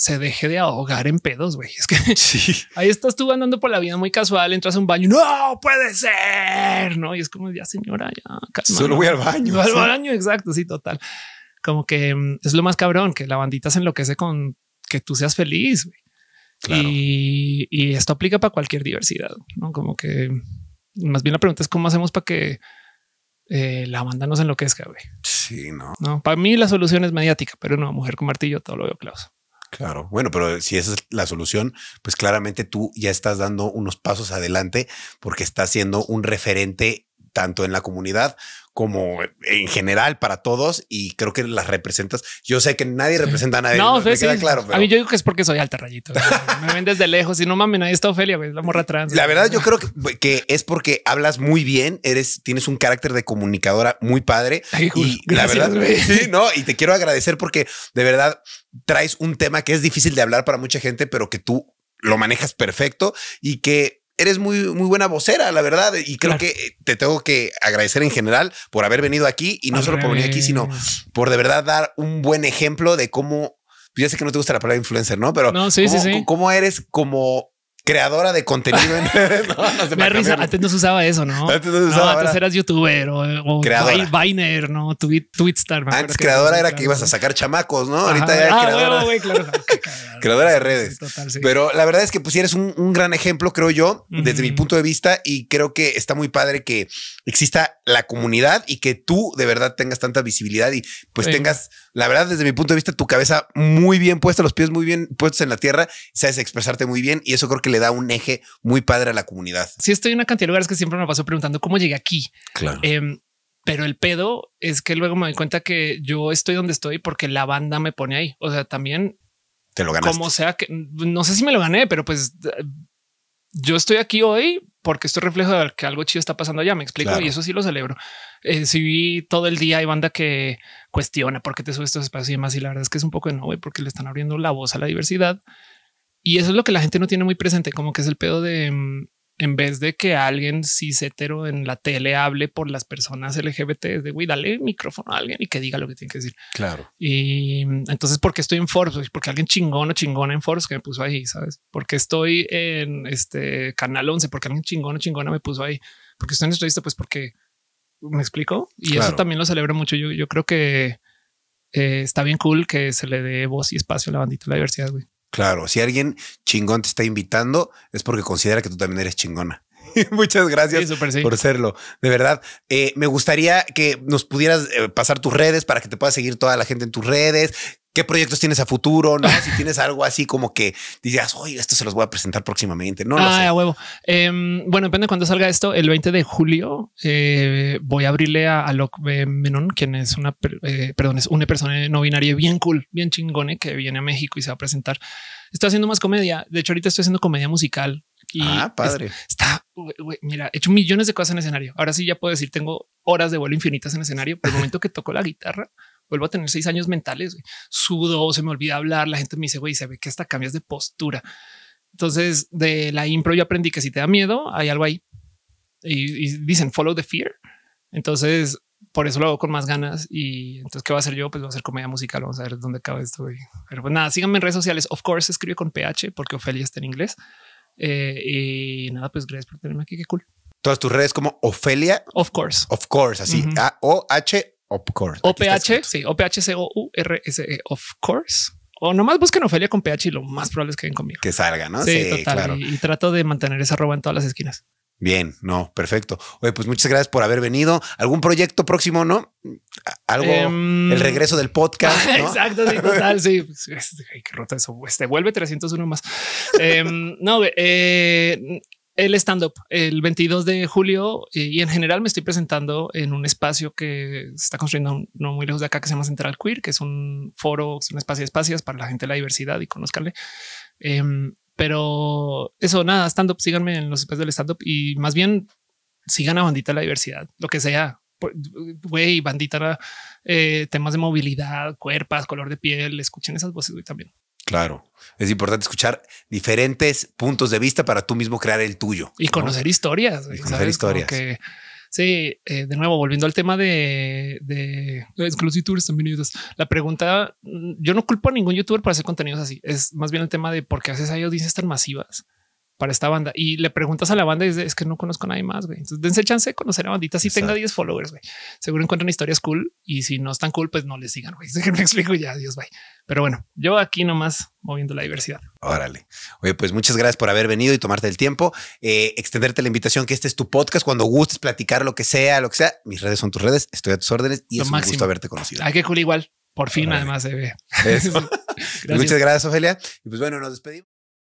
se deje de ahogar en pedos, güey. Es que sí. Ahí estás tú andando por la vida muy casual, entras a un baño, no puede ser, ¿no? Y es como, ya señora, ya, calma, solo voy al baño. Voy al baño, exacto, sí, total. Como que es lo más cabrón, que la bandita se enloquece con que tú seas feliz, güey. Claro. Y esto aplica para cualquier diversidad, ¿no? Como que, más bien la pregunta es cómo hacemos para que la banda no se enloquezca, güey. Sí, no. No, para mí la solución es mediática, pero no, mujer con martillo, todo lo veo claro. Claro. Bueno, pero si esa es la solución, pues claramente tú ya estás dando unos pasos adelante porque estás siendo un referente tanto en la comunidad como en general para todos. Y creo que las representas. Yo sé que nadie representa a nadie. No, me queda claro. Pero... A mí yo digo que es porque soy alta, Rayito. Me ven desde lejos y no mames, ahí está Ofelia, la morra trans. La verdad, yo creo que es porque hablas muy bien. Tienes un carácter de comunicadora muy padre. Ay, y gracias, la verdad, sí, no. Y te quiero agradecer porque de verdad traes un tema que es difícil de hablar para mucha gente, pero que tú lo manejas perfecto y que eres muy buena vocera, la verdad. Y creo que te tengo que agradecer en general por haber venido aquí y no solo por venir aquí, sino por de verdad dar un buen ejemplo de cómo, ya sé que no te gusta la palabra influencer, ¿no? Pero no, sí, cómo eres como creadora de contenido. No, antes no se usaba eso, ¿no? Antes no se usaba. Antes eras youtuber o Viner, ¿no? Twitstar. Antes creadora era que ibas a sacar chamacos, ¿no? Ajá, ahorita era creadora. Wey, claro, creadora de redes. Total, sí. Pero la verdad es que pues eres un gran ejemplo, creo yo, desde mi punto de vista, y creo que está muy padre que exista la comunidad y que tú de verdad tengas tanta visibilidad y pues tengas, la verdad, desde mi punto de vista, tu cabeza muy bien puesta, los pies muy bien puestos en la tierra, sabes expresarte muy bien y eso creo que le da un eje muy padre a la comunidad. Sí, estoy en una cantidad de lugares que siempre me paso preguntando cómo llegué aquí. Claro. Pero el pedo es que luego me doy cuenta que yo estoy donde estoy porque la banda me pone ahí. O sea, también te lo ganaste. Como sea que no sé si me lo gané, pero pues yo estoy aquí hoy porque esto es reflejo de que algo chido está pasando allá. Me explico. Claro. Y eso sí lo celebro. Sí, todo el día hay banda que cuestiona por qué te subes estos espacios y demás. Y la verdad es que es un poco de no, güey, porque le están abriendo la voz a la diversidad. Y eso es lo que la gente no tiene muy presente, como que es el pedo de en vez de que alguien cis hetero en la tele hable por las personas LGBT, es de güey, dale el micrófono a alguien y que diga lo que tiene que decir. Claro. Y entonces, ¿por qué estoy en Forbes? Porque alguien chingón o chingona en Forbes que me puso ahí, ¿sabes? Porque estoy en este Canal 11, porque alguien chingón o chingona me puso ahí. Porque estoy en esta lista, pues porque me explico. Y claro, eso también lo celebro mucho. Yo creo que está bien cool que se le dé voz y espacio a la bandita de la diversidad, güey. Claro, si alguien chingón te está invitando es porque considera que tú también eres chingona. Muchas gracias, sí, super, sí, por serlo. De verdad, me gustaría que nos pudieras pasar tus redes para que te pueda seguir toda la gente en tus redes. ¿Qué proyectos tienes a futuro? ¿No? Si tienes algo así como que digas, oye, esto se los voy a presentar próximamente. No, lo sé. A huevo. Bueno, depende de cuándo salga esto. El 20 de julio voy a abrirle a Alok Menon, quien es una persona no binaria bien cool, bien chingone, que viene a México y se va a presentar. Estoy haciendo más comedia. De hecho, ahorita estoy haciendo comedia musical. Y padre. Está, güey, mira, he hecho millones de cosas en escenario. Ahora sí ya puedo decir, tengo horas de vuelo infinitas en escenario. Por el momento que toco la guitarra, vuelvo a tener 6 años mentales, güey. Sudo, se me olvida hablar. La gente me dice, güey, se ve que hasta cambias de postura. Entonces, de la impro yo aprendí que si te da miedo, hay algo ahí. Y dicen, follow the fear. Entonces, por eso lo hago con más ganas. Y entonces, ¿qué voy a hacer yo? Pues voy a hacer comedia musical. Vamos a ver dónde acaba esto, güey. Pero pues nada, síganme en redes sociales. Of course, escribe con PH porque Ofelia está en inglés. Y nada, pues gracias por tenerme aquí. Qué cool. Todas tus redes como Ofelia. Of course. Of course, así. A-O-H. Of course. O-P-H, sí, O-P-H-C-O-U-R-S-E, of course. O nomás busquen Ofelia con PH y lo más probable es que den conmigo. Que salga, ¿no? Sí, sí, total, claro. Y trato de mantener esa arroba en todas las esquinas. Bien, no, perfecto. Oye, pues muchas gracias por haber venido. ¿Algún proyecto próximo, no? Algo, el regreso del podcast, ¿no? Exacto, sí, total, sí. Ay, qué rota eso. Vuelve 301 más. No, el stand-up el 22 de julio y en general me estoy presentando en un espacio que se está construyendo no muy lejos de acá que se llama Central Queer, que es un foro, es un espacio de espacios para la gente de la diversidad y conozcanle. Pero eso, nada, stand-up, síganme en los espacios del stand-up y más bien sigan a Bandita de la Diversidad, lo que sea. Güey, Bandita, temas de movilidad, cuerpos, color de piel, escuchen esas voces hoy también. Claro, es importante escuchar diferentes puntos de vista para tú mismo crear el tuyo. Y conocer, ¿no?, historias. Y conocer historias. Que, sí, de nuevo, volviendo al tema de los youtubers también. La pregunta, yo no culpo a ningún youtuber por hacer contenidos así. Es más bien el tema de por qué haces ahí audiencias tan masivas para esta banda. Y le preguntas a la banda y dices, es que no conozco a nadie más, güey. Entonces dense chance de conocer a Bandita. Si exacto, tenga 10 followers, güey, seguro encuentran historias cool. Y si no están cool, pues no les digan, güey. Me explico ya, adiós, bye. Pero bueno, yo aquí nomás moviendo la diversidad. Órale. Oye, pues muchas gracias por haber venido y tomarte el tiempo, extenderte la invitación que este es tu podcast. Cuando gustes platicar lo que sea, mis redes son tus redes, estoy a tus órdenes y es un gusto haberte conocido. Ay, qué cool, igual. Por fin, órale, además se ve. Eso. Gracias. Muchas gracias, Ofelia. Y pues bueno, nos despedimos.